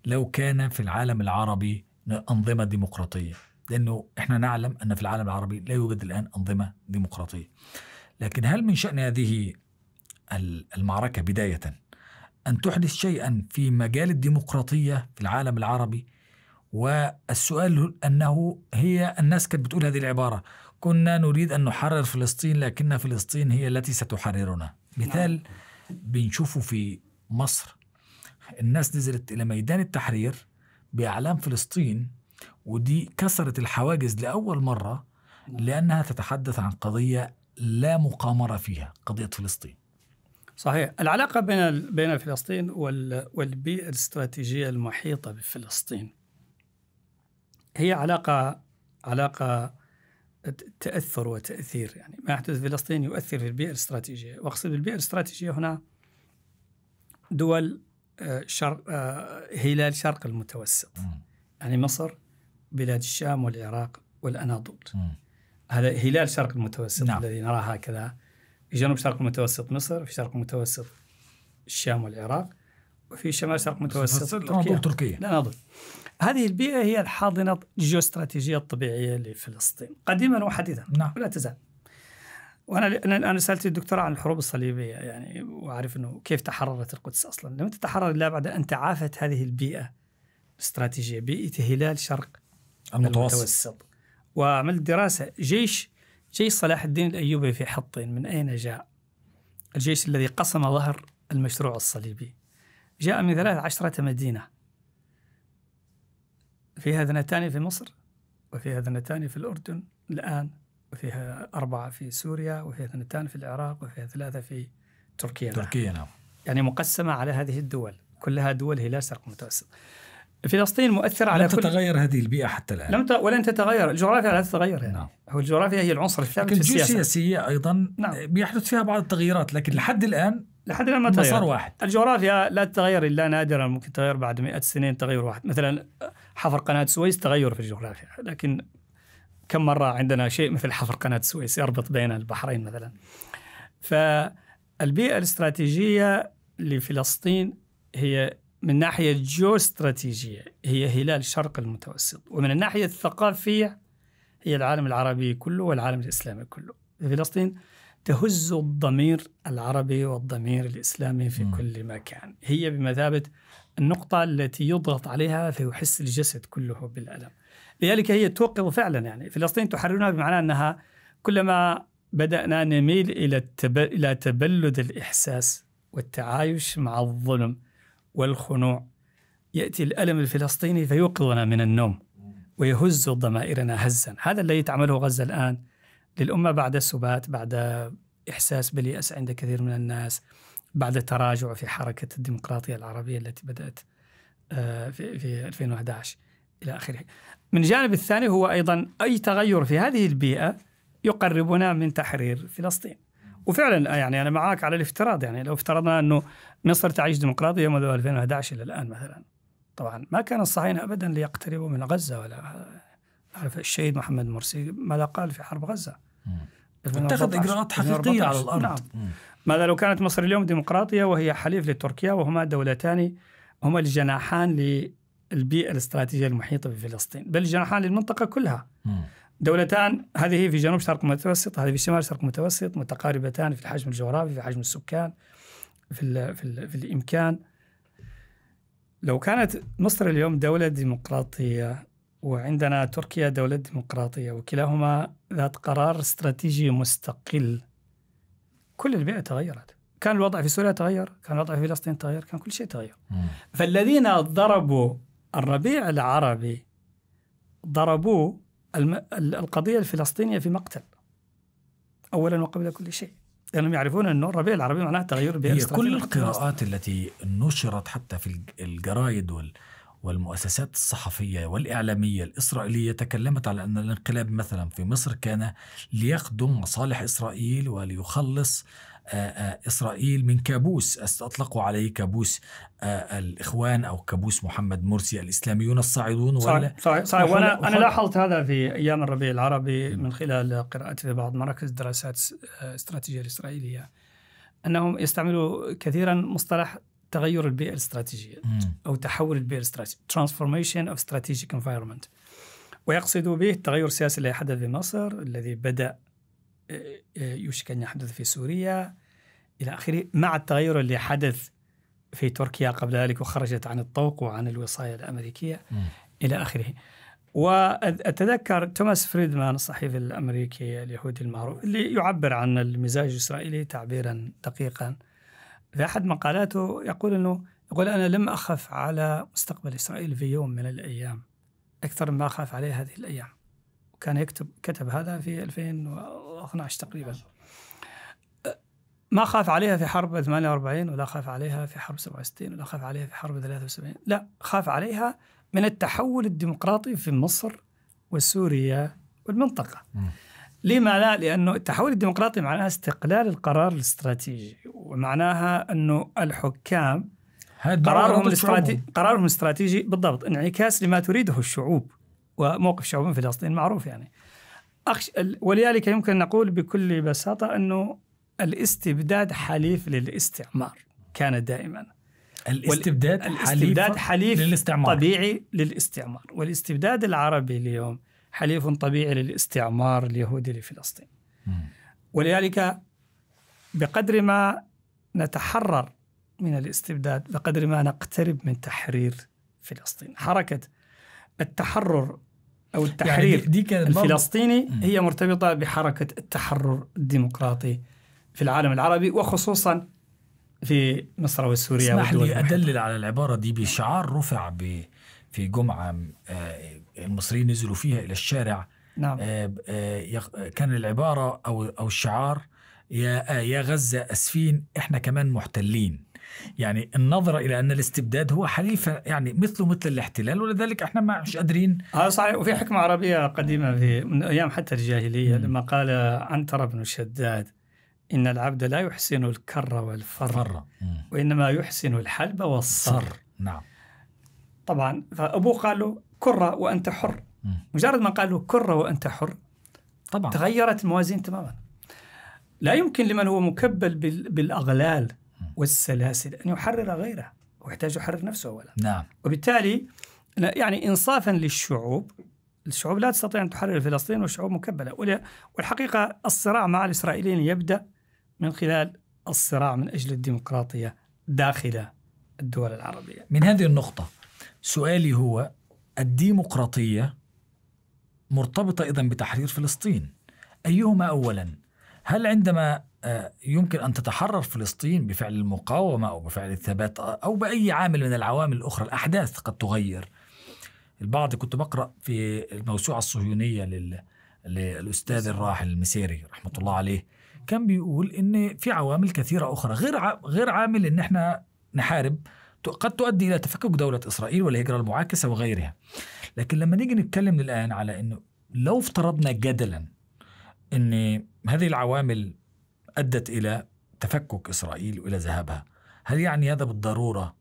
لو كان في العالم العربي أنظمة ديمقراطية، لأنه إحنا نعلم أن في العالم العربي لا يوجد الآن أنظمة ديمقراطية، لكن هل من شأن هذه المعركة بداية أن تحدث شيئا في مجال الديمقراطية في العالم العربي؟ والسؤال أنه هي الناس كانت بتقول هذه العبارة: كنا نريد أن نحرر فلسطين لكن فلسطين هي التي ستحررنا. مثال بنشوفه في مصر، الناس نزلت إلى ميدان التحرير بأعلام فلسطين، ودي كسرت الحواجز لأول مرة لأنها تتحدث عن قضية لا مقامرة فيها، قضية فلسطين. صحيح. العلاقة بين فلسطين والبيئة الاستراتيجية المحيطة بفلسطين هي علاقة تأثر وتأثير، يعني ما يحدث في فلسطين يؤثر في البيئة الاستراتيجية، وأقصد بالبيئة الاستراتيجية هنا دول هلال شرق المتوسط، يعني مصر، بلاد الشام والعراق والأناضول. هذا هلال شرق المتوسط الذي نراه هكذا: في جنوب شرق المتوسط مصر، في شرق المتوسط الشام والعراق، وفي شمال شرق المتوسط تركيا. الأناضول. هذه البيئة هي الحاضنة الجيوستراتيجية الطبيعية لفلسطين قديما وحديثا، ولا تزال. وأنا سألت الدكتور عن الحروب الصليبية، يعني وأعرف أنه كيف تحررت القدس أصلا، لم تتحرر إلا بعد أن تعافت هذه البيئة الاستراتيجية، بيئة هلال شرق المتوسط. وعملت دراسة: جيش صلاح الدين الأيوبي في حطين، من أين جاء؟ الجيش الذي قسم ظهر المشروع الصليبي جاء من 13 مدينة، فيها 2 في مصر، وفيها 2 في الأردن الآن، وفيها 4 في سوريا، وفيها 2 في العراق، وفيها 3 في تركيا. نعم. يعني مقسمة على هذه الدول، كلها دول هلال شرق المتوسط. فلسطين مؤثرة على كل. لم تتغير هذه البيئة حتى الآن. ولن تتغير، الجغرافيا لا تتغير. يعني هو الجغرافيا هي العنصر الثابت في السياسة. لكن السياسية أيضا بيحدث فيها بعض التغييرات، لكن لحد الآن ما تغير. مسار واحد. الجغرافيا لا تتغير إلا نادرا، ممكن تغير بعد 100 سنين تغير واحد، مثلا حفر قناة السويس تغير في الجغرافيا، لكن كم مرة عندنا شيء مثل حفر قناة السويس يربط بين البحرين مثلا. فالبيئة الاستراتيجية لفلسطين هي من ناحية الجيوستراتيجية هي هلال شرق المتوسط، ومن الناحية الثقافية هي العالم العربي كله والعالم الإسلامي كله. فلسطين تهز الضمير العربي والضمير الإسلامي في كل مكان، هي بمثابة النقطة التي يضغط عليها فيحس الجسد كله بالألم، لذلك هي توقظ فعلا. يعني فلسطين تحررنا بمعنى أنها كلما بدأنا نميل إلى تبلد الإحساس والتعايش مع الظلم والخنوع، يأتي الألم الفلسطيني فيوقظنا من النوم ويهز ضمائرنا هزا. هذا الذي تعمله غزة الآن للأمة بعد السبات، بعد إحساس باليأس عند كثير من الناس، بعد تراجع في حركة الديمقراطية العربية التي بدأت في 2011 إلى آخره. من جانب الثاني هو أيضا أي تغير في هذه البيئة يقربنا من تحرير فلسطين. وفعلا يعني أنا معاك على الافتراض، يعني لو افترضنا أنه مصر تعيش ديمقراطية منذ 2011 إلى الآن مثلا، طبعا ما كان الصهاينة أبدا ليقتربوا من غزة، ولا عارف الشهيد محمد مرسي ماذا قال في حرب غزة، اتخذ إجراءات حقيقية على الأرض. نعم. ماذا لو كانت مصر اليوم ديمقراطية وهي حليف لتركيا، وهما دولتان هما الجناحان للبيئة الاستراتيجية المحيطة بفلسطين، بل الجناحان للمنطقة كلها. دولتان، هذه في جنوب شرق المتوسط، هذه في شمال شرق المتوسط، متقاربتان في الحجم الجغرافي، في حجم السكان، في الإمكان. لو كانت مصر اليوم دولة ديمقراطية وعندنا تركيا دولة ديمقراطية وكلاهما ذات قرار استراتيجي مستقل، كل البيئة تغيرت. كان الوضع في سوريا تغير، كان الوضع في فلسطين تغير، كان كل شيء تغير. فالذين ضربوا الربيع العربي ضربوا القضية الفلسطينية في مقتل أولا وقبل كل شيء، لأنهم يعني يعرفون أن الربيع العربي معناه تغير البيئة. كل القراءات التي نشرت حتى في الجرايد والمؤسسات الصحفية والإعلامية الإسرائيلية تكلمت على أن الانقلاب مثلا في مصر كان ليخدم مصالح إسرائيل وليخلص إسرائيل من كابوس أطلقوا عليه كابوس الإخوان أو كابوس محمد مرسي الإسلاميون الصاعدون. صحيح. وأنا لاحظت هذا في أيام الربيع العربي من خلال قراءتي في بعض مراكز الدراسات الاستراتيجية الإسرائيلية أنهم يستعملوا كثيرا مصطلح تغير البيئة الاستراتيجية أو تحول البيئة الاستراتيجية Transformation of Strategic Environment، ويقصد به التغير السياسي الذي حدث في مصر الذي بدأ يوشك أن يحدث في سوريا إلى آخره، مع التغير اللي حدث في تركيا قبل ذلك وخرجت عن الطوق وعن الوصاية الأمريكية إلى آخره. وأتذكر توماس فريدمان الصحفي الأمريكي اليهودي المعروف اللي يعبر عن المزاج الإسرائيلي تعبيرا دقيقا، في أحد مقالاته يقول أنا لم أخف على مستقبل إسرائيل في يوم من الأيام أكثر مما أخاف عليه هذه الأيام. وكان كتب هذا في 2012 تقريبا. ما خاف عليها في حرب 48 ولا خاف عليها في حرب 67 ولا خاف عليها في حرب 73، لا خاف عليها من التحول الديمقراطي في مصر وسوريا والمنطقة. لما لا؟ لأنه التحول الديمقراطي معناها استقلال القرار الاستراتيجي، ومعناها أنه الحكام قرارهم الاستراتيجي بالضبط انعكاس لما تريده الشعوب وموقف شعوب فلسطين معروف يعني. ولذلك يمكن أن نقول بكل بساطة أنه الاستبداد حليف للاستعمار كان دائما. الاستبداد حليف للاستعمار. طبيعي للاستعمار، والاستبداد العربي اليوم حليف طبيعي للاستعمار اليهودي لفلسطين. ولذلك بقدر ما نتحرر من الاستبداد بقدر ما نقترب من تحرير فلسطين. حركة التحرر أو التحرير يعني دي الفلسطيني هي مرتبطة بحركة التحرر الديمقراطي في العالم العربي وخصوصا في مصر وسوريا. اسمح لي أدلل على العبارة دي بشعار رفع في جمعة المصريين نزلوا فيها إلى الشارع. نعم. كان العبارة أو الشعار يا غزة أسفين إحنا كمان محتلين، يعني النظرة إلى أن الاستبداد هو حليف يعني مثل الاحتلال، ولذلك إحنا مش قادرين. صحيح. وفي حكمة عربية قديمة من أيام حتى الجاهلية لما قال عنترة بن شداد إن العبد لا يحسن الكر والفر وإنما يحسن الحلب والصر. نعم طبعا. فأبوه قال له كرة وأنت حر، مجرد ما قال له كرة وأنت حر طبعا تغيرت الموازين تماما. لا يمكن لمن هو مكبل بالأغلال والسلاسل أن يحرر غيره، ويحتاج يحرر نفسه أولا. نعم. وبالتالي يعني إنصافا للشعوب، الشعوب لا تستطيع أن تحرر فلسطين والشعوب مكبلة. والحقيقة الصراع مع الإسرائيليين يبدأ من خلال الصراع من أجل الديمقراطية داخل الدول العربية. من هذه النقطة سؤالي هو الديمقراطية مرتبطة أيضا بتحرير فلسطين، أيهما أولا؟ هل عندما يمكن أن تتحرر فلسطين بفعل المقاومة أو بفعل الثبات أو بأي عامل من العوامل الأخرى، الأحداث قد تغير البعض. كنت بقرأ في الموسوعة الصهيونية للأستاذ الراحل المسيري رحمة الله عليه، كان بيقول إن في عوامل كثيرة أخرى غير عامل إن إحنا نحارب قد تؤدي إلى تفكك دولة إسرائيل والهجرة المعاكسة وغيرها. لكن لما نيجي نتكلم الآن على إنه لو افترضنا جدلا إن هذه العوامل أدت إلى تفكك إسرائيل وإلى ذهابها، هل يعني هذا بالضرورة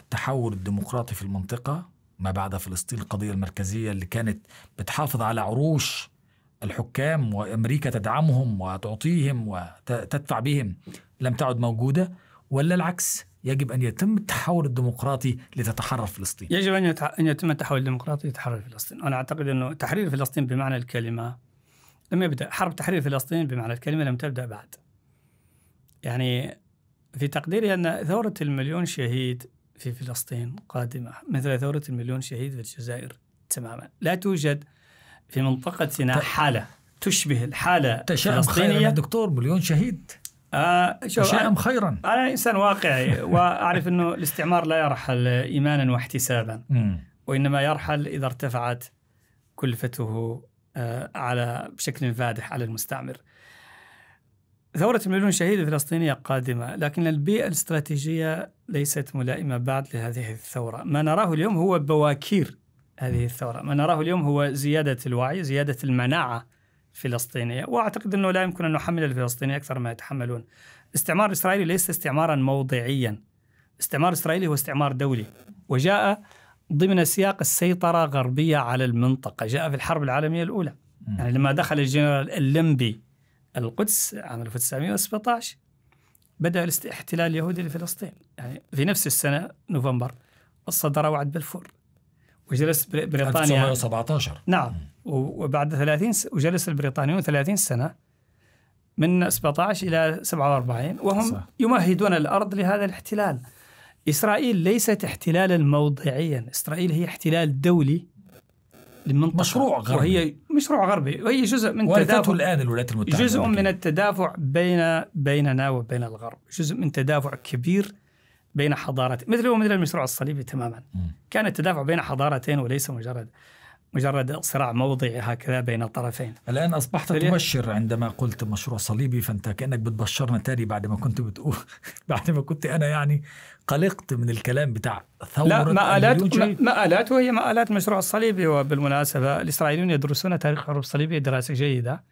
التحول الديمقراطي في المنطقة ما بعد فلسطين القضية المركزية اللي كانت بتحافظ على عروش الحكام وأمريكا تدعمهم وتعطيهم وتدفع بهم لم تعد موجودة، ولا العكس يجب أن يتم التحول الديمقراطي لتتحرر فلسطين؟ يجب أن يتم التحول الديمقراطي لتحرر فلسطين. أنا أعتقد أنه تحرير فلسطين بمعنى الكلمة لم يبدأ، حرب تحرير فلسطين بمعنى الكلمة لم تبدأ بعد. يعني في تقديري أن ثورة المليون شهيد في فلسطين قادمة مثل ثورة المليون شهيد في الجزائر تماما. لا توجد في منطقتنا حالة تشبه الحالة الفلسطينية. دكتور مليون شهيد تشائم خيرا. أنا إنسان واقعي وأعرف أنه الاستعمار لا يرحل إيمانا واحتسابا، وإنما يرحل إذا ارتفعت كلفته على بشكل فادح على المستعمر. ثورة المليون شهيد الفلسطينية قادمة، لكن البيئة الاستراتيجية ليست ملائمة بعد لهذه الثورة. ما نراه اليوم هو بواكير هذه الثورة، ما نراه اليوم هو زيادة الوعي، زيادة المناعة الفلسطينية، وأعتقد أنه لا يمكن أن نحمل الفلسطينيين أكثر ما يتحملون. الاستعمار الإسرائيلي ليس استعماراً موضعياً، استعمار إسرائيلي هو استعمار دولي، وجاء ضمن سياق السيطرة غربية على المنطقة. جاء في الحرب العالمية الأولى، يعني لما دخل الجنرال اللمبي القدس عام 1917 بدأ الاحتلال اليهودي لفلسطين. يعني في نفس السنة نوفمبر صدر وعد بلفور، وجلس بريطانيا 1917 نعم، وبعد 30 وجلس البريطانيون 30 سنة من 17 إلى 47 وهم صح. يمهدون الأرض لهذا الاحتلال. إسرائيل ليست احتلالا موضعيا، إسرائيل هي احتلال دولي للمنطقة، مشروع غربي، وهي مشروع غربي، وهي جزء من تدافع الآن الولايات المتحدة، جزء من التدافع بيننا وبين الغرب، جزء من تدافع كبير بين حضارات، مثل المشروع الصليبي تماما. كان التدافع بين حضارتين وليس مجرد صراع موضعي هكذا بين طرفين. الآن أصبحت تبشر عندما قلت مشروع صليبي، فأنت كأنك بتبشرنا تاني بعد ما كنت بتقول بعد ما كنت أنا يعني قلقت من الكلام بتاع ثورة. لا، مآلات، وهي مآلات المشروع الصليبي. وبالمناسبة الإسرائيليون يدرسون تاريخ الحروب الصليبية دراسة جيدة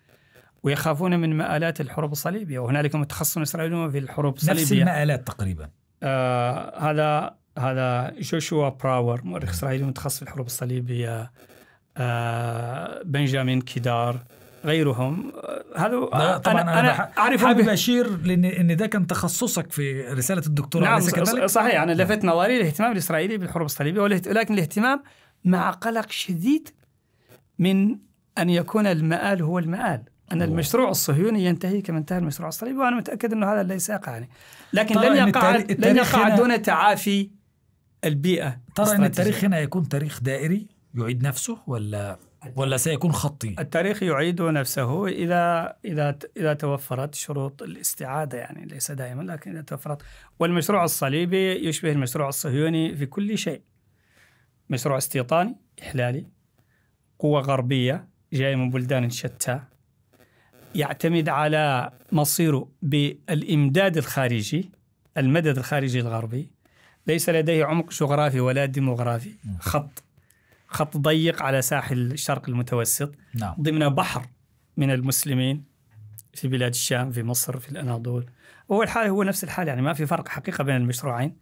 ويخافون من مآلات الحروب الصليبية، وهنالك متخصصون إسرائيليون في الحروب الصليبية. نفس المآلات تقريبا. هذا جوشوا براور مؤرخ إسرائيلي متخصص في الحروب الصليبية، بنجامين كيدار، غيرهم. هذا طبعا أنا أعرف بشير، لأن ده كان تخصصك في رسالة الدكتوراه. نعم صحيح، أنا لفت نظري الاهتمام الإسرائيلي بالحروب الصليبية، ولكن الاهتمام مع قلق شديد من أن يكون المآل هو المآل، أن المشروع الصهيوني ينتهي كما انتهى المشروع الصليبي، وأنا متأكد أنه هذا ليس يقع، لكن لن يقع دون تعافي البيئة. ترى أن التاريخ هنا يكون تاريخ دائري يعيد نفسه، ولا سيكون خطي؟ التاريخ يعيد نفسه إذا توفرت شروط الاستعادة، يعني ليس دائما لكن إذا توفرت. والمشروع الصليبي يشبه المشروع الصهيوني في كل شيء، مشروع استيطاني إحلالي، قوة غربية جاية من بلدان شتى، يعتمد على مصيره بالإمداد الخارجي، المدد الخارجي الغربي، ليس لديه عمق جغرافي ولا ديموغرافي، خط ضيق على ساحل الشرق المتوسط، نعم، ضمن بحر من المسلمين في بلاد الشام، في مصر، في الأناضول. هو نفس الحال، يعني ما في فرق حقيقة بين المشروعين.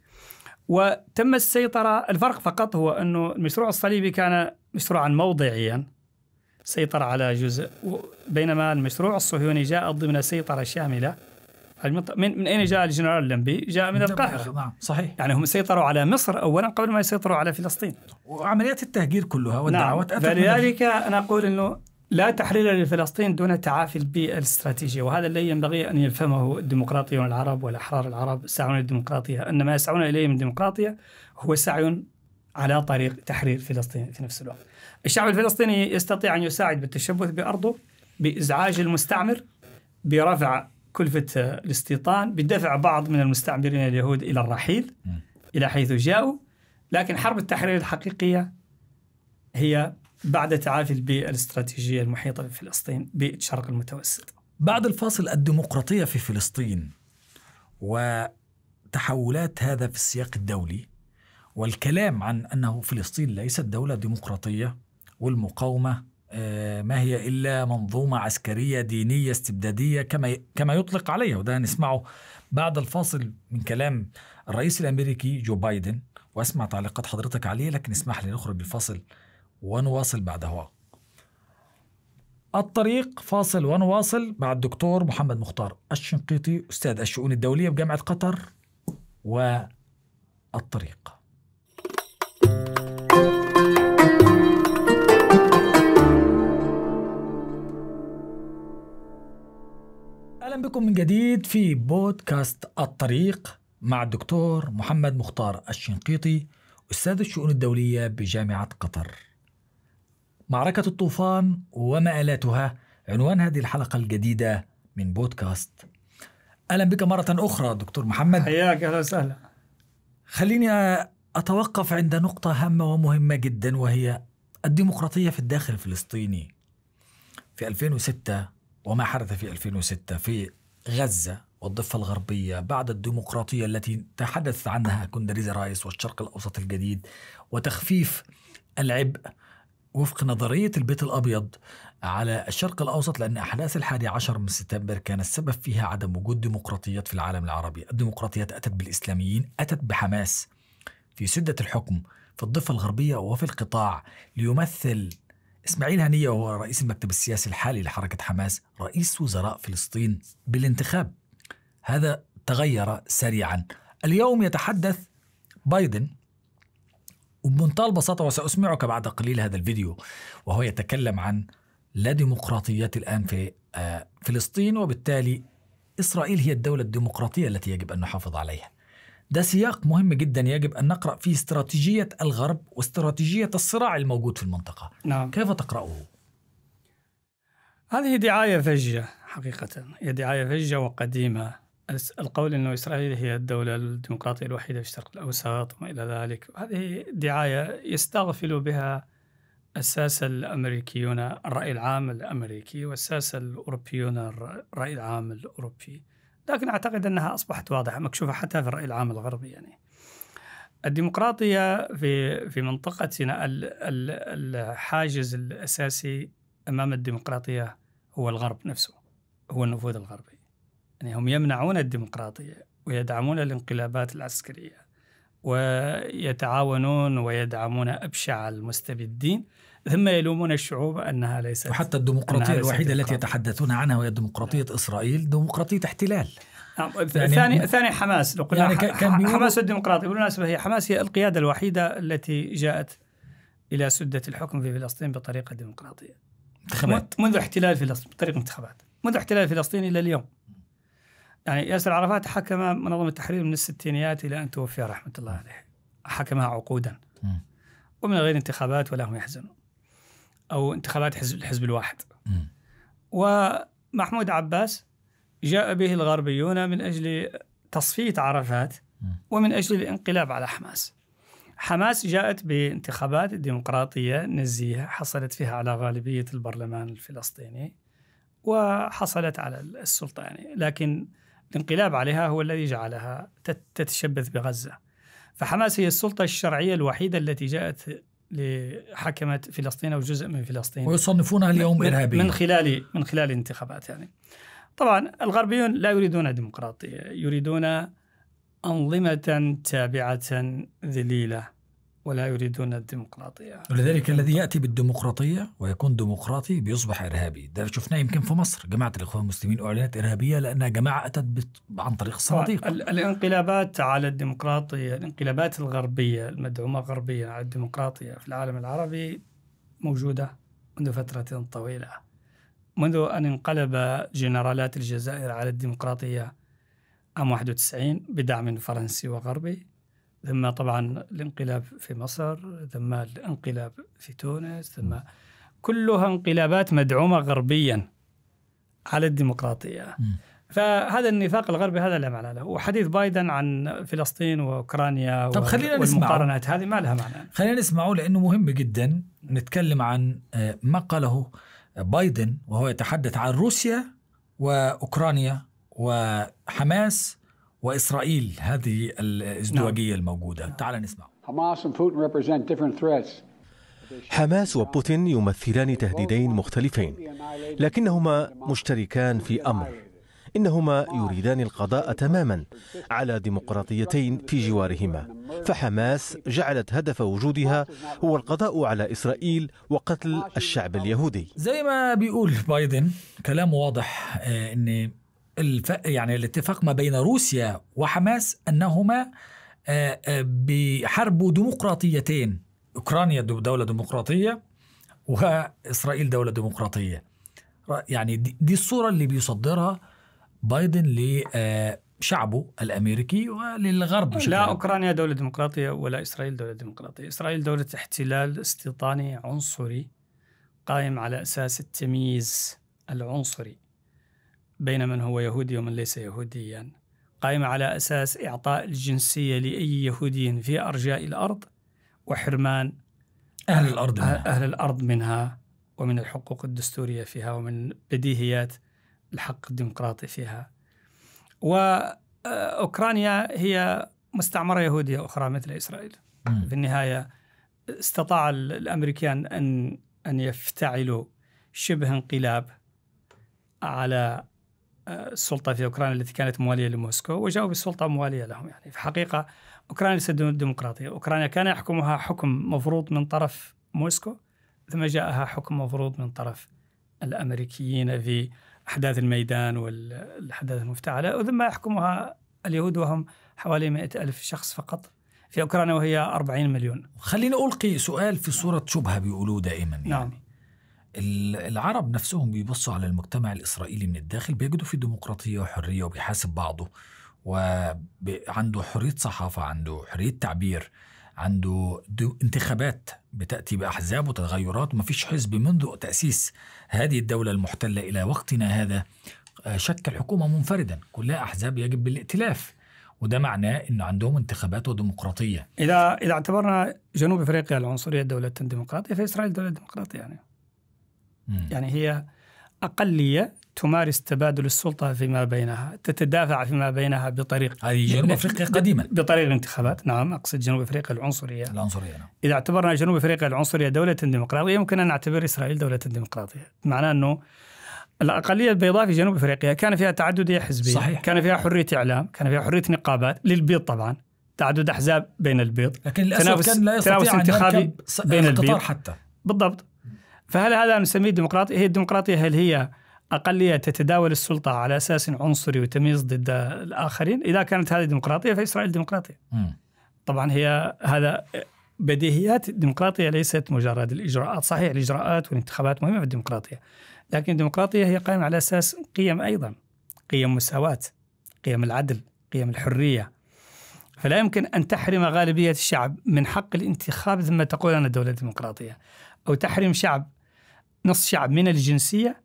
وتم السيطرة، الفرق فقط هو أنه المشروع الصليبي كان مشروعا موضعيا سيطر على جزء، بينما المشروع الصهيوني جاء ضمن سيطرة شاملة. من أين جاء الجنرال اللمبي؟ جاء من القاهرة. نعم صحيح، يعني هم سيطروا على مصر أولا قبل ما يسيطروا على فلسطين، وعمليات التهجير كلها والدعوات. نعم، فلذلك أنا أقول أنه لا تحرير لفلسطين دون تعافي البيئة الاستراتيجية، وهذا الذي ينبغي أن يفهمه الديمقراطيون العرب والأحرار العرب الساعون للديمقراطية، أن ما يسعون إليه من ديمقراطية هو سعي على طريق تحرير فلسطين. في نفس الوقت الشعب الفلسطيني يستطيع أن يساعد بالتشبث بأرضه، بإزعاج المستعمر، برفع كلفة الاستيطان، بدفع بعض من المستعمرين اليهود إلى الرحيل إلى حيث جاءوا. لكن حرب التحرير الحقيقية هي بعد تعافي البيئة الاستراتيجية المحيطة بفلسطين، بيئة الشرق المتوسط. بعد الفاصل الديمقراطية في فلسطين وتحولات هذا في السياق الدولي، والكلام عن أنه فلسطين ليست دولة ديمقراطية، والمقاومة ما هي إلا منظومة عسكرية دينية استبدادية كما يطلق عليها، وده نسمعه بعد الفاصل من كلام الرئيس الأمريكي جو بايدن، وأسمع تعليقات حضرتك عليه، لكن اسمح لي نخرج بالفاصل ونواصل بعدها. الطريق فاصل ونواصل مع الدكتور محمد مختار الشنقيطي، أستاذ الشؤون الدولية بجامعة قطر. والطريق أهلا بكم من جديد في بودكاست الطريق مع الدكتور محمد مختار الشنقيطي، أستاذ الشؤون الدولية بجامعة قطر. معركة الطوفان ومآلاتها عنوان هذه الحلقة الجديدة من بودكاست. أهلا بك مرة أخرى دكتور محمد. حياك، أهلا وسهلا. خليني أتوقف عند نقطة هامة ومهمة جدا، وهي الديمقراطية في الداخل الفلسطيني في 2006، وما حدث في 2006 في غزة والضفة الغربية بعد الديمقراطية التي تحدث عنها كوندوليزا رايس والشرق الأوسط الجديد، وتخفيف العبء وفق نظرية البيت الأبيض على الشرق الأوسط، لأن أحداث 11 سبتمبر كان السبب فيها عدم وجود ديمقراطيات في العالم العربي. الديمقراطيات أتت بالإسلاميين، أتت بحماس في سدة الحكم في الضفة الغربية وفي القطاع، ليمثل إسماعيل هنية وهو رئيس المكتب السياسي الحالي لحركة حماس رئيس وزراء فلسطين بالانتخاب. هذا تغير سريعا. اليوم يتحدث بايدن وبمنتهى البساطة، وسأسمعك بعد قليل هذا الفيديو، وهو يتكلم عن لا ديمقراطيات الآن في فلسطين، وبالتالي إسرائيل هي الدولة الديمقراطية التي يجب أن نحافظ عليها. ده سياق مهم جدا يجب أن نقرأ فيه استراتيجية الغرب واستراتيجية الصراع الموجود في المنطقة. نعم. كيف تقرأه؟ هذه دعاية فجة حقيقة، هي دعاية فجة وقديمة. القول أن إسرائيل هي الدولة الديمقراطية الوحيدة في الشرق الأوسط وما إلى ذلك، هذه دعاية يستغفل بها الساسة الأمريكيون الرأي العام الأمريكي والساسة الأوروبيون الرأي العام الأوروبي، لكن أعتقد أنها أصبحت واضحة مكشوفة حتى في الرأي العام الغربي. يعني الديمقراطية في منطقتنا، الحاجز الأساسي أمام الديمقراطية هو الغرب نفسه، هو النفوذ الغربي. يعني هم يمنعون الديمقراطية ويدعمون الانقلابات العسكرية ويتعاونون ويدعمون أبشع المستبدين، ثم يلومون الشعوب أنها ليست، وحتى الديمقراطية الوحيدة التي يتحدثون عنها وهي ديمقراطية إسرائيل ديمقراطية احتلال. ثاني حماس، لو قلنا يعني حماس الديمقراطية، بالمناسبة هي حماس هي القيادة الوحيدة التي جاءت إلى سدة الحكم في فلسطين بطريقة ديمقراطية، منذ احتلال فلسطين بطريقة انتخابات، منذ احتلال فلسطين إلى اليوم. يعني ياسر عرفات حكم منظمة التحرير من الستينيات إلى أن توفي رحمة الله عليه، حكمها عقودا ومن غير انتخابات ولا هم يحزنون أو انتخابات الحزب الواحد. ومحمود عباس جاء به الغربيون من أجل تصفية عرفات ومن أجل الانقلاب على حماس. حماس جاءت بانتخابات ديمقراطية نزيهة حصلت فيها على غالبية البرلمان الفلسطيني وحصلت على السلطة، يعني لكن الانقلاب عليها هو الذي جعلها تتشبث بغزة. فحماس هي السلطة الشرعية الوحيدة التي جاءت لحكمت فلسطين أو جزء من فلسطين، ويصنفونها اليوم إرهابية من خلال انتخابات. يعني طبعا الغربيون لا يريدون ديمقراطية، يريدون أنظمة تابعة ذليلة ولا يريدون الديمقراطية. ولذلك الذي يأتي بالديمقراطية ويكون ديمقراطي بيصبح إرهابي. ده شفناه يمكن في مصر، جماعة الإخوان المسلمين أعلنت إرهابية لأنها جماعة أتت عن طريق الصناديق. الانقلابات على الديمقراطية، الانقلابات الغربية المدعومة غربيا على الديمقراطية في العالم العربي موجودة منذ فترة طويلة، منذ أن انقلب جنرالات الجزائر على الديمقراطية عام 91 بدعم فرنسي وغربي، ثم طبعا الانقلاب في مصر، ثم الانقلاب في تونس، ثم كلها انقلابات مدعومة غربيا على الديمقراطية. فهذا النفاق الغربي هذا لا معنى له. وحديث بايدن عن فلسطين وأوكرانيا والمقارنات هذه ما لها معنى. خلينا نسمعه لأنه مهم جدا. نتكلم عن ما قاله بايدن وهو يتحدث عن روسيا وأوكرانيا وحماس وإسرائيل، هذه الازدواجية الموجودة. تعال نسمع. حماس وبوتين يمثلان تهديدين مختلفين لكنهما مشتركان في أمر، إنهما يريدان القضاء تماما على ديمقراطيتين في جوارهما. فحماس جعلت هدف وجودها هو القضاء على إسرائيل وقتل الشعب اليهودي. زي ما بيقول بايدن كلام واضح، إن يعني الاتفاق ما بين روسيا وحماس أنهما بحربوا ديمقراطيتين، أوكرانيا دولة ديمقراطية وإسرائيل دولة ديمقراطية. يعني دي الصورة اللي بيصدرها بايدن لشعبه الأمريكي وللغرب. لا أوكرانيا دولة ديمقراطية ولا إسرائيل دولة ديمقراطية. إسرائيل دولة احتلال استيطاني عنصري قائم على أساس التمييز العنصري بين من هو يهودي ومن ليس يهوديا، قائمة على أساس إعطاء الجنسية لأي يهودي في أرجاء الأرض وحرمان أهل الأرض منها ومن الحقوق الدستورية فيها ومن بديهيات الحق الديمقراطي فيها. وأوكرانيا هي مستعمرة يهودية أخرى مثل إسرائيل. في النهاية استطاع الأمريكان أن يفتعلوا شبه انقلاب على السلطة في أوكرانيا التي كانت موالية لموسكو، وجاءوا بالسلطة موالية لهم. يعني في حقيقة أوكرانيا ليست ديمقراطية، أوكرانيا كان يحكمها حكم مفروض من طرف موسكو، ثم جاءها حكم مفروض من طرف الأمريكيين في أحداث الميدان والأحداث المفتعلة، وثم يحكمها اليهود وهم حوالي 100,000 شخص فقط في أوكرانيا وهي 40 مليون. خليني ألقي سؤال في صورة شبهة بيقولوه دائما، يعني نعم. العرب نفسهم بيبصوا على المجتمع الإسرائيلي من الداخل بيجدوا فيه ديمقراطية وحرية وبيحاسب بعضه وعنده حرية صحافة، عنده حرية تعبير، عنده انتخابات بتأتي بأحزاب وتغيرات، ومفيش حزب منذ تأسيس هذه الدولة المحتلة إلى وقتنا هذا شكل حكومة منفردا كلها أحزاب يجب بالائتلاف، وده معناه أنه عندهم انتخابات وديمقراطية. إذا اعتبرنا جنوب أفريقيا العنصرية دولة ديمقراطية فإسرائيل دولة ديمقراطية، يعني هي أقلية تمارس تبادل السلطة فيما بينها، تتدافع فيما بينها بطريق جنوب أفريقيا قديما، بطريق الانتخابات. نعم أقصد جنوب أفريقيا العنصرية نعم. إذا اعتبرنا جنوب أفريقيا العنصرية دولة ديمقراطية يمكن أن نعتبر إسرائيل دولة ديمقراطية. معناه أنه الأقلية البيضاء في جنوب أفريقيا كان فيها تعددية حزبية، صحيح. كان فيها حرية إعلام، كان فيها حرية نقابات للبيض طبعا، تعدد أحزاب بين البيض، لكن للأسف كان لا يستطيع انتخابي بين البيض حتى بالضبط. فهل هذا نسميه ديمقراطية؟ هي الديمقراطية هل هي أقلية تتداول السلطة على أساس عنصري وتمييز ضد الآخرين؟ إذا كانت هذه ديمقراطية فإسرائيل ديمقراطية. طبعا هي هذا بديهيات الديمقراطية ليست مجرد الإجراءات، صحيح الإجراءات والانتخابات مهمة في الديمقراطية، لكن الديمقراطية هي قائمة على أساس قيم أيضا، قيم مساواة، قيم العدل، قيم الحرية. فلا يمكن أن تحرم غالبية الشعب من حق الانتخاب ثم تقول أنا دولة ديمقراطية، أو تحرم شعب نص شعب من الجنسية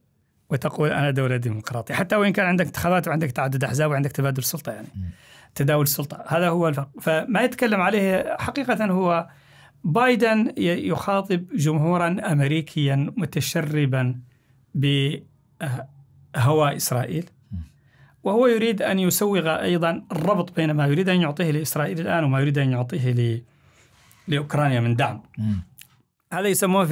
وتقول أنا دولة ديمقراطية، حتى وإن كان عندك انتخابات وعندك تعدد أحزاب وعندك تبادل السلطة، يعني تداول السلطة. هذا هو الفرق. فما يتكلم عليه حقيقة هو بايدن يخاطب جمهورا أمريكيا متشربا بهوى إسرائيل، وهو يريد أن يسوغ أيضا الربط بين ما يريد أن يعطيه لإسرائيل الآن وما يريد أن يعطيه لأوكرانيا من دعم. هذا يسموه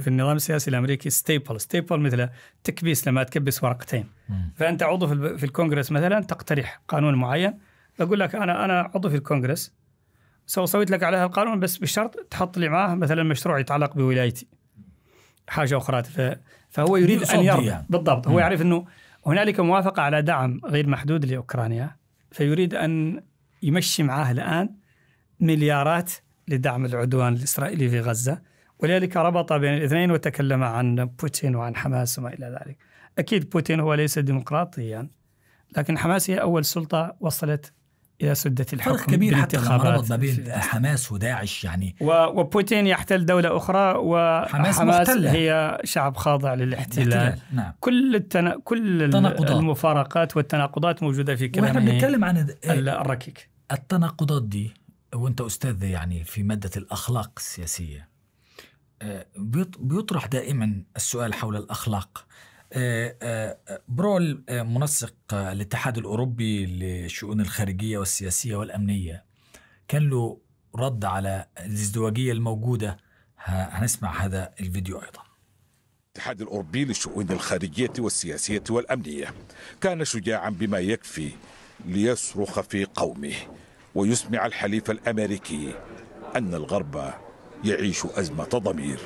في النظام السياسي الأمريكي ستيبل. ستيبل مثل تكبيس، لما تكبس ورقتين. فأنت عضو في الكونغرس مثلا تقترح قانون معين، أقول لك أنا عضو في الكونغرس سويت لك على هذا القانون، بس بشرط تحط لي معاه مثلا مشروع يتعلق بولايتي، حاجة أخرى. فهو يريد أن يرضى بالضبط. هو يعرف أنه هنالك موافقة على دعم غير محدود لأوكرانيا، فيريد أن يمشي معاه الآن مليارات لدعم العدوان الإسرائيلي في غزة، ولذلك ربط بين الاثنين وتكلم عن بوتين وعن حماس وما إلى ذلك. أكيد بوتين هو ليس ديمقراطيا، لكن حماس هي أول سلطة وصلت إلى سدة الحكم. فرق كبير حتى لما ربط بين حماس وداعش، يعني وبوتين يحتل دولة أخرى وحماس هي شعب خاضع للاحتلال. نعم. كل المفارقات والتناقضات موجودة في كلامه. ونحن بنتكلم عن الركيك. التناقضات دي، وأنت أستاذ يعني في مادة الأخلاق السياسية، بيطرح دائما السؤال حول الأخلاق. برول منسق الاتحاد الأوروبي لشؤون الخارجية والسياسية والأمنية كان له رد على الازدواجية الموجودة، هنسمع هذا الفيديو أيضا. الاتحاد الأوروبي لشؤون الخارجية والسياسية والأمنية كان شجاعا بما يكفي ليصرخ في قومه ويسمع الحليف الأمريكي أن الغرب يعيش أزمة ضمير.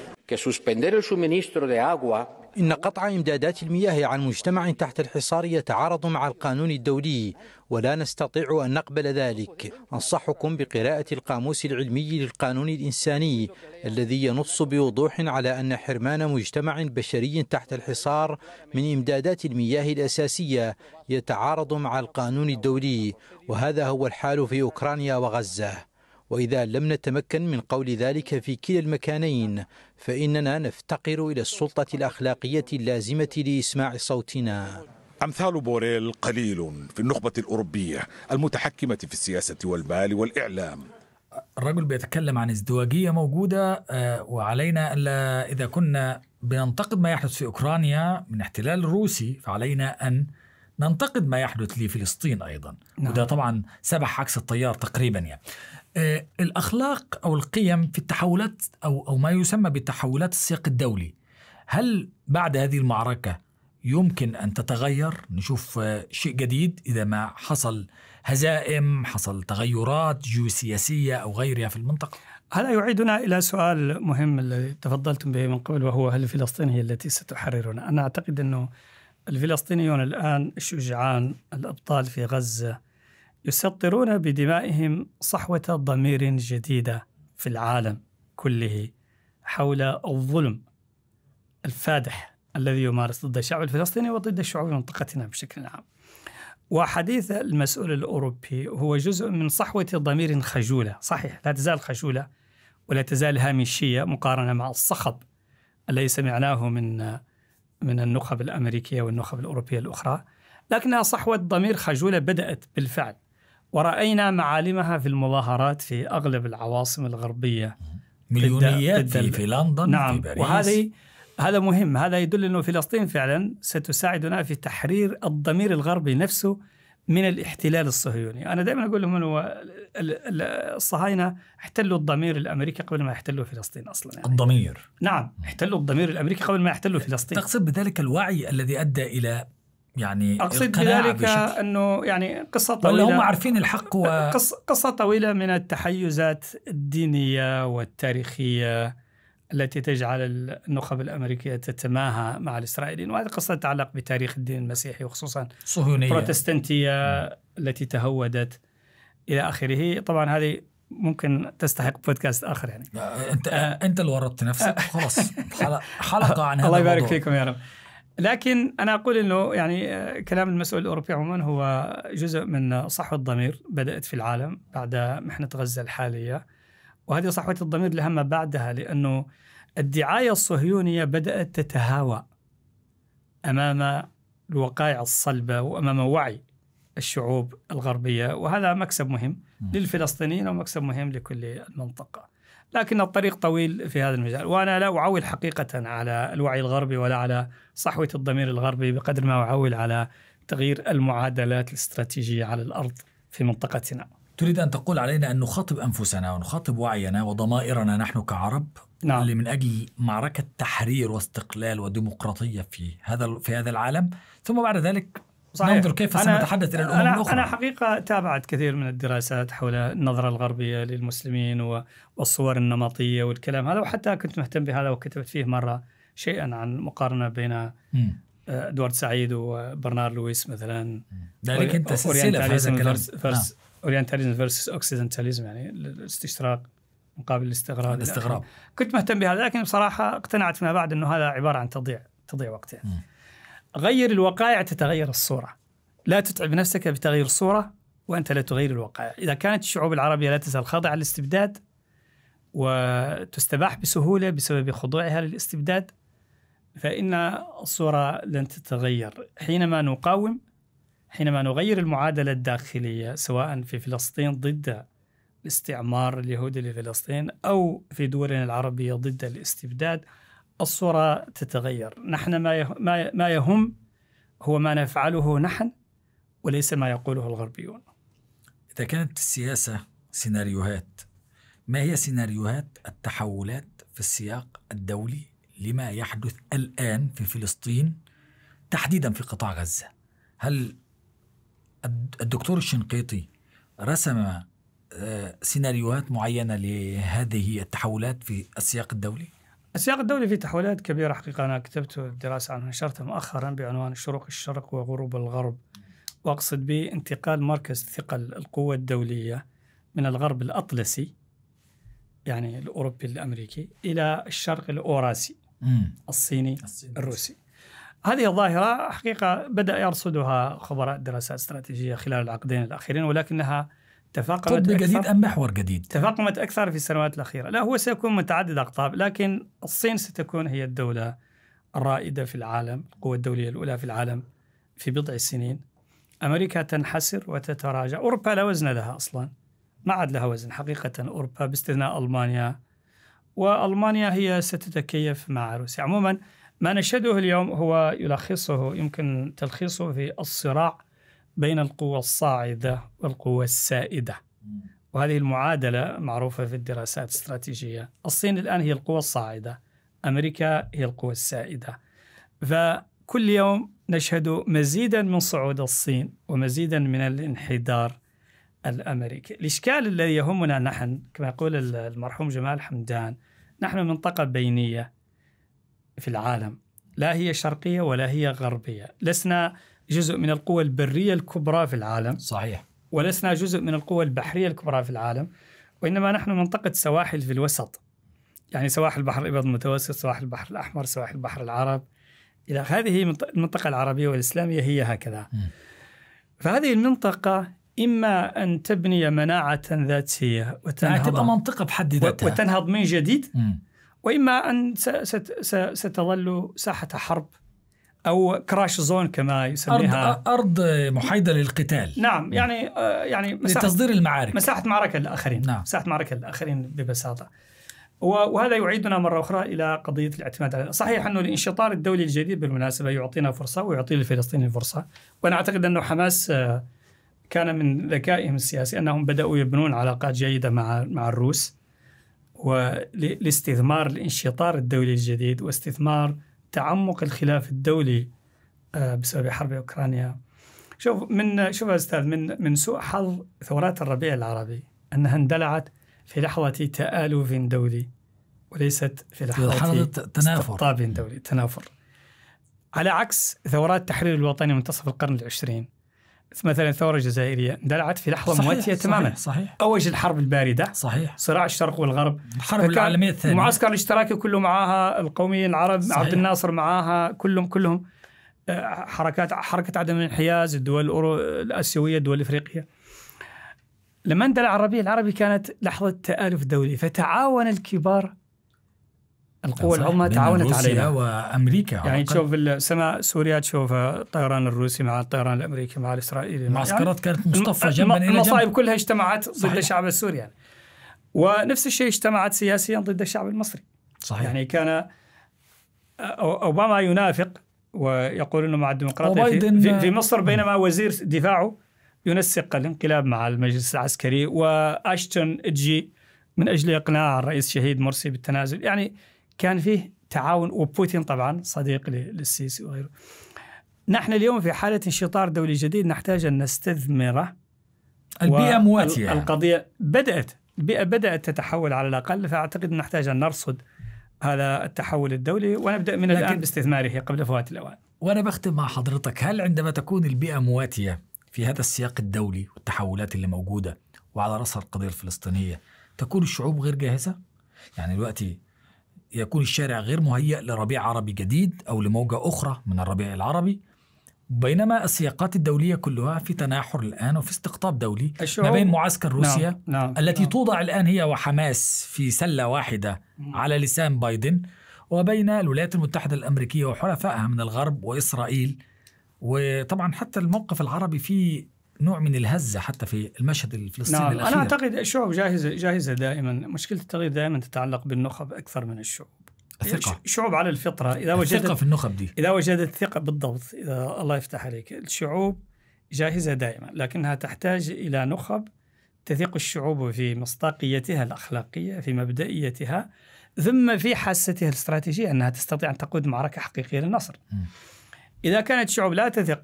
إن قطع إمدادات المياه عن مجتمع تحت الحصار يتعارض مع القانون الدولي ولا نستطيع أن نقبل ذلك. أنصحكم بقراءة القاموس العلمي للقانون الإنساني الذي ينص بوضوح على أن حرمان مجتمع بشري تحت الحصار من إمدادات المياه الأساسية يتعارض مع القانون الدولي، وهذا هو الحال في أوكرانيا وغزة. وإذا لم نتمكن من قول ذلك في كلا المكانين فإننا نفتقر إلى السلطة الأخلاقية اللازمة لإسماع صوتنا. أمثال بوريل قليل في النخبة الأوروبية المتحكمة في السياسة والمال والإعلام. الرجل بيتكلم عن ازدواجية موجودة، وعلينا ألا إذا كنا بننتقد ما يحدث في أوكرانيا من احتلال روسي فعلينا أن ننتقد ما يحدث لفلسطين أيضا. نعم. وده طبعا سبح عكس التيار تقريبا يعني. الأخلاق أو القيم في التحولات أو ما يسمى بالتحولات السياق الدولي، هل بعد هذه المعركة يمكن أن تتغير، نشوف شيء جديد إذا ما حصل هزائم، حصل تغيرات جيوسياسية أو غيرها في المنطقة؟ هذا يعيدنا إلى سؤال مهم الذي تفضلتم به من قبل، وهو هل فلسطين هي التي ستحررنا؟ أنا أعتقد أنه الفلسطينيون الآن الشجعان الأبطال في غزة يسطرون بدمائهم صحوة ضمير جديدة في العالم كله حول الظلم الفادح الذي يمارس ضد الشعب الفلسطيني وضد الشعوب منطقتنا بشكل عام. وحديث المسؤول الأوروبي هو جزء من صحوة ضمير خجولة، صحيح لا تزال خجولة ولا تزال هامشية مقارنة مع الصخب الذي سمعناه من النخب الأمريكية والنخب الأوروبية الأخرى، لكنها صحوة ضمير خجولة بدأت بالفعل، ورأينا معالمها في المظاهرات في أغلب العواصم الغربية، مليونيات في لندن، نعم، في باريس. وهذه هذا مهم، هذا يدل أنه فلسطين فعلا ستساعدنا في تحرير الضمير الغربي نفسه من الاحتلال الصهيوني. أنا دائما أقول لهم أنه الصهاينة احتلوا الضمير الأمريكي قبل ما يحتلوا فلسطين أصلا يعني. الضمير، نعم، احتلوا الضمير الأمريكي قبل ما يحتلوا فلسطين. تقصد بذلك الوعي الذي أدى إلى يعني أقصد بذلك أنه يعني قصة طويلة، ولا هم عارفين الحق، قصة طويلة من التحيزات الدينية والتاريخية التي تجعل النخب الأمريكية تتماهى مع الإسرائيليين، وهذه قصة تتعلق بتاريخ الدين المسيحي وخصوصا البروتستانتية التي تهودت إلى آخره. طبعا هذه ممكن تستحق بودكاست آخر يعني. أنت اللي ورطت نفسك خلاص حلقة عن هذا الله يبارك فيكم يا رب. لكن أنا أقول أنه يعني كلام المسؤول الأوروبي عموما هو جزء من صحوة الضمير بدأت في العالم بعد محنة غزة الحالية، وهذه صحوة الضمير لها ما بعدها، لأنه الدعاية الصهيونية بدأت تتهاوى أمام الوقائع الصلبة وأمام وعي الشعوب الغربية، وهذا مكسب مهم للفلسطينيين ومكسب مهم لكل المنطقة، لكن الطريق طويل في هذا المجال. وأنا لا أعول حقيقة على الوعي الغربي ولا على صحوة الضمير الغربي بقدر ما أعول على تغيير المعادلات الاستراتيجية على الأرض في منطقتنا. تريد أن تقول علينا أن نخاطب أنفسنا ونخاطب وعينا وضمائرنا نحن كعرب؟ نعم. اللي من أجل معركة تحرير واستقلال وديمقراطية في هذا العالم، ثم بعد ذلك صحيح. ننظر كيف سنتحدث إلى الأمم الأخرى. أنا حقيقة تابعت كثير من الدراسات حول النظرة الغربية للمسلمين والصور النمطية والكلام هذا، وحتى كنت مهتم بهذا وكتبت فيه مرة شيئا عن مقارنة بين إدوارد سعيد وبرنار لويس مثلا. ذلك أنت سلسلة في هذا الكلام. أورينتاليزم فيرسس أوكسيدنتاليزم، يعني الاستشراق مقابل الاستغراب. كنت مهتم بهذا، لكن بصراحة اقتنعت فيما بعد أنه هذا عبارة عن تضييع وقت يعني. غير الوقائع تتغير الصورة، لا تتعب نفسك بتغيير الصورة وأنت لا تغير الوقائع. إذا كانت الشعوب العربية لا تزال خاضعة للاستبداد وتستباح بسهولة بسبب خضوعها للاستبداد، فإن الصورة لن تتغير. حينما نقاوم، حينما نغير المعادلة الداخلية سواء في فلسطين ضد الاستعمار اليهودي لفلسطين أو في دولنا العربية ضد الاستبداد، الصورة تتغير. نحن ما يهم هو ما نفعله نحن وليس ما يقوله الغربيون. إذا كانت السياسة سيناريوهات، ما هي سيناريوهات التحولات في السياق الدولي لما يحدث الآن في فلسطين تحديدا في قطاع غزة؟ هل الدكتور الشنقيطي رسم سيناريوهات معينة لهذه التحولات في السياق الدولي؟ السياق الدولي فيه تحولات كبيرة حقيقة. أنا كتبت دراسة عنها نشرتها مؤخرا بعنوان الشرق وغروب الغرب، وأقصد به انتقال مركز ثقل القوة الدولية من الغرب الأطلسي يعني الأوروبي الأمريكي إلى الشرق الأوراسي الصيني الروسي. هذه الظاهرة حقيقة بدأ يرصدها خبراء الدراسات الاستراتيجية خلال العقدين الأخيرين، ولكنها تفاقمت جديد أم محور جديد؟ تفاقمت أكثر في السنوات الأخيرة. لا، هو سيكون متعدد أقطاب، لكن الصين ستكون هي الدولة الرائدة في العالم، القوة الدولية الأولى في العالم في بضع سنين. أمريكا تنحسر وتتراجع، أوروبا لا وزن لها أصلا، ما عاد لها وزن حقيقة أوروبا باستثناء ألمانيا، وألمانيا هي ستتكيف مع روسيا. عموما ما نشهده اليوم هو يلخصه، يمكن تلخيصه في الصراع بين القوى الصاعدة والقوى السائدة. وهذه المعادلة معروفة في الدراسات الاستراتيجية. الصين الآن هي القوى الصاعدة، أمريكا هي القوى السائدة. فكل يوم نشهد مزيدا من صعود الصين ومزيدا من الانحدار الأمريكي. الإشكال الذي يهمنا نحن كما يقول المرحوم جمال حمدان، نحن منطقة بينية في العالم، لا هي شرقية ولا هي غربية، لسنا جزء من القوى البرية الكبرى في العالم، صحيح، ولسنا جزء من القوى البحرية الكبرى في العالم، وإنما نحن منطقة سواحل في الوسط، يعني سواحل البحر الأبيض المتوسط، سواحل البحر الأحمر، سواحل البحر العرب، إلى هذه المنطقة العربية والإسلامية هي هكذا. فهذه المنطقة إما أن تبني مناعة ذاتية وتنهض من جديد، وإما أن ستظل ساحة حرب أو كراش زون كما يسميها، أرض محايدة للقتال. نعم، يعني لتصدير المعارك، مساحة معركة للآخرين. نعم، مساحة معركة للآخرين ببساطة. وهذا يعيدنا مرة أخرى إلى قضية الاعتماد على، صحيح أنه الانشطار الدولي الجديد بالمناسبة يعطينا فرصة ويعطي الفلسطينيين فرصة، وأنا أعتقد أنه حماس كان من ذكائهم السياسي أنهم بدأوا يبنون علاقات جيدة مع الروس، ولاستثمار الانشطار الدولي الجديد واستثمار تعمق الخلاف الدولي بسبب حرب أوكرانيا. شوف يا أستاذ، من سوء حظ ثورات الربيع العربي أنها اندلعت في لحظة تآلف دولي وليست في لحظة تنافر دولي، تنافر، على عكس ثورات تحرير الوطني منتصف القرن العشرين. مثلا الثورة الجزائرية اندلعت في لحظة مواتية تماما، أوج الحرب الباردة، صحيح، صراع الشرق والغرب، الحرب العالمية الثانية، المعسكر الاشتراكي كله معاها، القوميين العرب، صحيح، عبد الناصر معاها، كلهم حركة عدم الانحياز، الدول الآسيوية، الدول الإفريقية. لما اندلع الربيع العربي كانت لحظة تآلف دولي، فتعاون الكبار، القوى العظمى تعاونت عليها، وأمريكا يعني تشوف السماء سوريا، تشوف الطيران الروسي مع الطيران الأمريكي مع الإسرائيلي، المعسكرات يعني كانت مصطفى جنبا إلى جنب، المصائب كلها اجتمعت ضد الشعب السوري يعني. ونفس الشيء اجتمعت سياسيا ضد الشعب المصري، صحيح، يعني كان أوباما ينافق ويقول أنه مع الديمقراطية في مصر، بينما وزير دفاعه ينسق الانقلاب مع المجلس العسكري، وأشتون تجي من أجل إقناع الرئيس الشهيد مرسي بالتنازل. يعني كان فيه تعاون، وبوتين طبعا صديق للسيسي وغيره. نحن اليوم في حالة انشطار دولي جديد، نحتاج أن نستثمره. البيئة مواتية، القضية بدأت، البيئة بدأت تتحول على الأقل، فأعتقد أن نحتاج أن نرصد هذا التحول الدولي ونبدأ من الآن باستثماره قبل فوات الأوان. وأنا بختم مع حضرتك، هل عندما تكون البيئة مواتية في هذا السياق الدولي والتحولات اللي موجودة وعلى رأسها القضية الفلسطينية، تكون الشعوب غير جاهزة؟ يعني دلوقتي يكون الشارع غير مهيأ لربيع عربي جديد أو لموجة أخرى من الربيع العربي، بينما السياقات الدولية كلها في تناحر الآن وفي استقطاب دولي ما بين معسكر روسيا التي توضع الآن هي وحماس في سلة واحدة على لسان بايدن، وبين الولايات المتحدة الأمريكية وحلفائها من الغرب وإسرائيل. وطبعا حتى الموقف العربي فيه نوع من الهزة حتى في المشهد الفلسطيني الأخير. أنا أعتقد الشعوب جاهزة دائما، مشكلة التغيير دائما تتعلق بالنخب أكثر من الشعوب. الثقة، الشعوب على الفطرة، إذا وجدت الثقة في النخب دي، إذا وجدت ثقة، بالضبط، إذا الله يفتح عليك، الشعوب جاهزة دائما، لكنها تحتاج إلى نخب تثق الشعوب في مصداقيتها الأخلاقية، في مبدئيتها، ثم في حاستها الاستراتيجية أنها تستطيع أن تقود معركة حقيقية للنصر. إذا كانت الشعوب لا تثق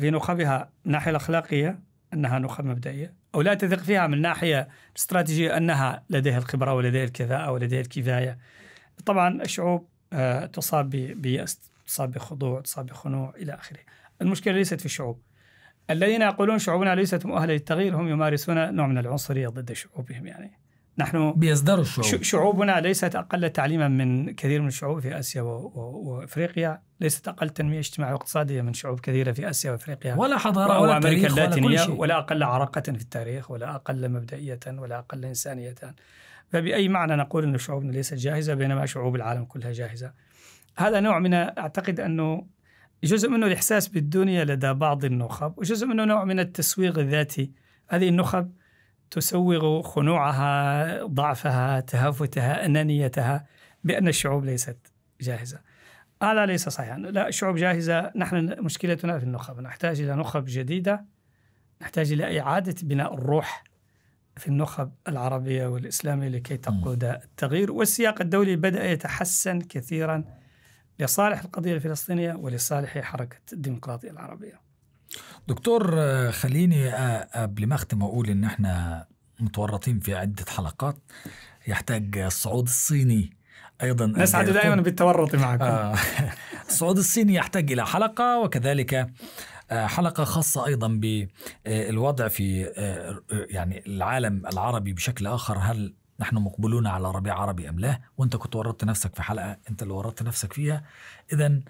في نخبها من ناحية الأخلاقية أنها نخب مبدئية، أو لا تثق فيها من ناحية استراتيجية أنها لديها الخبرة ولديها الكفاءة ولديها الكفاية، طبعا الشعوب تصاب بيأس، تصاب بخضوع، تصاب بخنوع إلى آخره. المشكلة ليست في الشعوب، الذين يقولون شعوبنا ليست مؤهلة للتغيير هم يمارسون نوع من العنصرية ضد شعوبهم. يعني نحن بيصدروا الشعوب، شعوبنا ليست أقل تعليما من كثير من الشعوب في آسيا وأفريقيا، ليست أقل تنمية اجتماعية واقتصادية من شعوب كثيرة في آسيا وأفريقيا، ولا حضارة ولا أمريكا اللاتينية، ولا أقل عراقة في التاريخ، ولا أقل مبدئية، ولا أقل إنسانية. فبأي معنى نقول أن شعوبنا ليست جاهزة بينما شعوب العالم كلها جاهزة؟ هذا نوع من، أعتقد أنه جزء منه الإحساس بالدنيا لدى بعض النخب، وجزء منه نوع من التسويغ الذاتي. هذه النخب تسوغ خنوعها، ضعفها، تهافتها، أنانيتها بأن الشعوب ليست جاهزة. هذا ليس صحيحا. لا، الشعوب جاهزة. نحن مشكلتنا في النخب، نحتاج إلى نخب جديدة، نحتاج إلى إعادة بناء الروح في النخب العربية والإسلامية لكي تقود التغيير. والسياق الدولي بدأ يتحسن كثيرا لصالح القضية الفلسطينية ولصالح حركة الديمقراطية العربية. دكتور خليني قبل ما أختم أقول إن إحنا متورطين في عدة حلقات يحتاج الصعود الصيني أيضا، نسعد دائما بالتورط معكم. الصعود الصيني يحتاج إلى حلقة، وكذلك حلقة خاصة أيضا بالوضع في يعني العالم العربي بشكل آخر. هل نحن مقبلون على ربيع عربي أم لا؟ وأنت كنت ورطت نفسك في حلقة أنت اللي ورطت نفسك فيها. إذن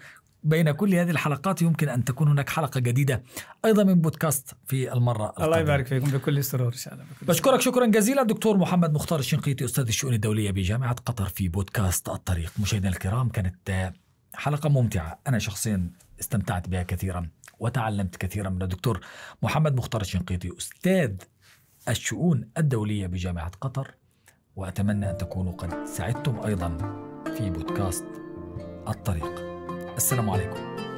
بين كل هذه الحلقات يمكن أن تكون هناك حلقة جديدة أيضا من بودكاست في المرة القادمة. الله يبارك فيكم بكل سرور إن شاء الله. بشكرك شكرا جزيلا دكتور محمد مختار الشنقيطي، أستاذ الشؤون الدولية بجامعة قطر، في بودكاست الطريق. مشاهدينا الكرام، كانت حلقة ممتعة، أنا شخصيا استمتعت بها كثيرا وتعلمت كثيرا من الدكتور محمد مختار الشنقيطي، أستاذ الشؤون الدولية بجامعة قطر، وأتمنى أن تكونوا قد سعدتم أيضا في بودكاست الطريق. السلام عليكم.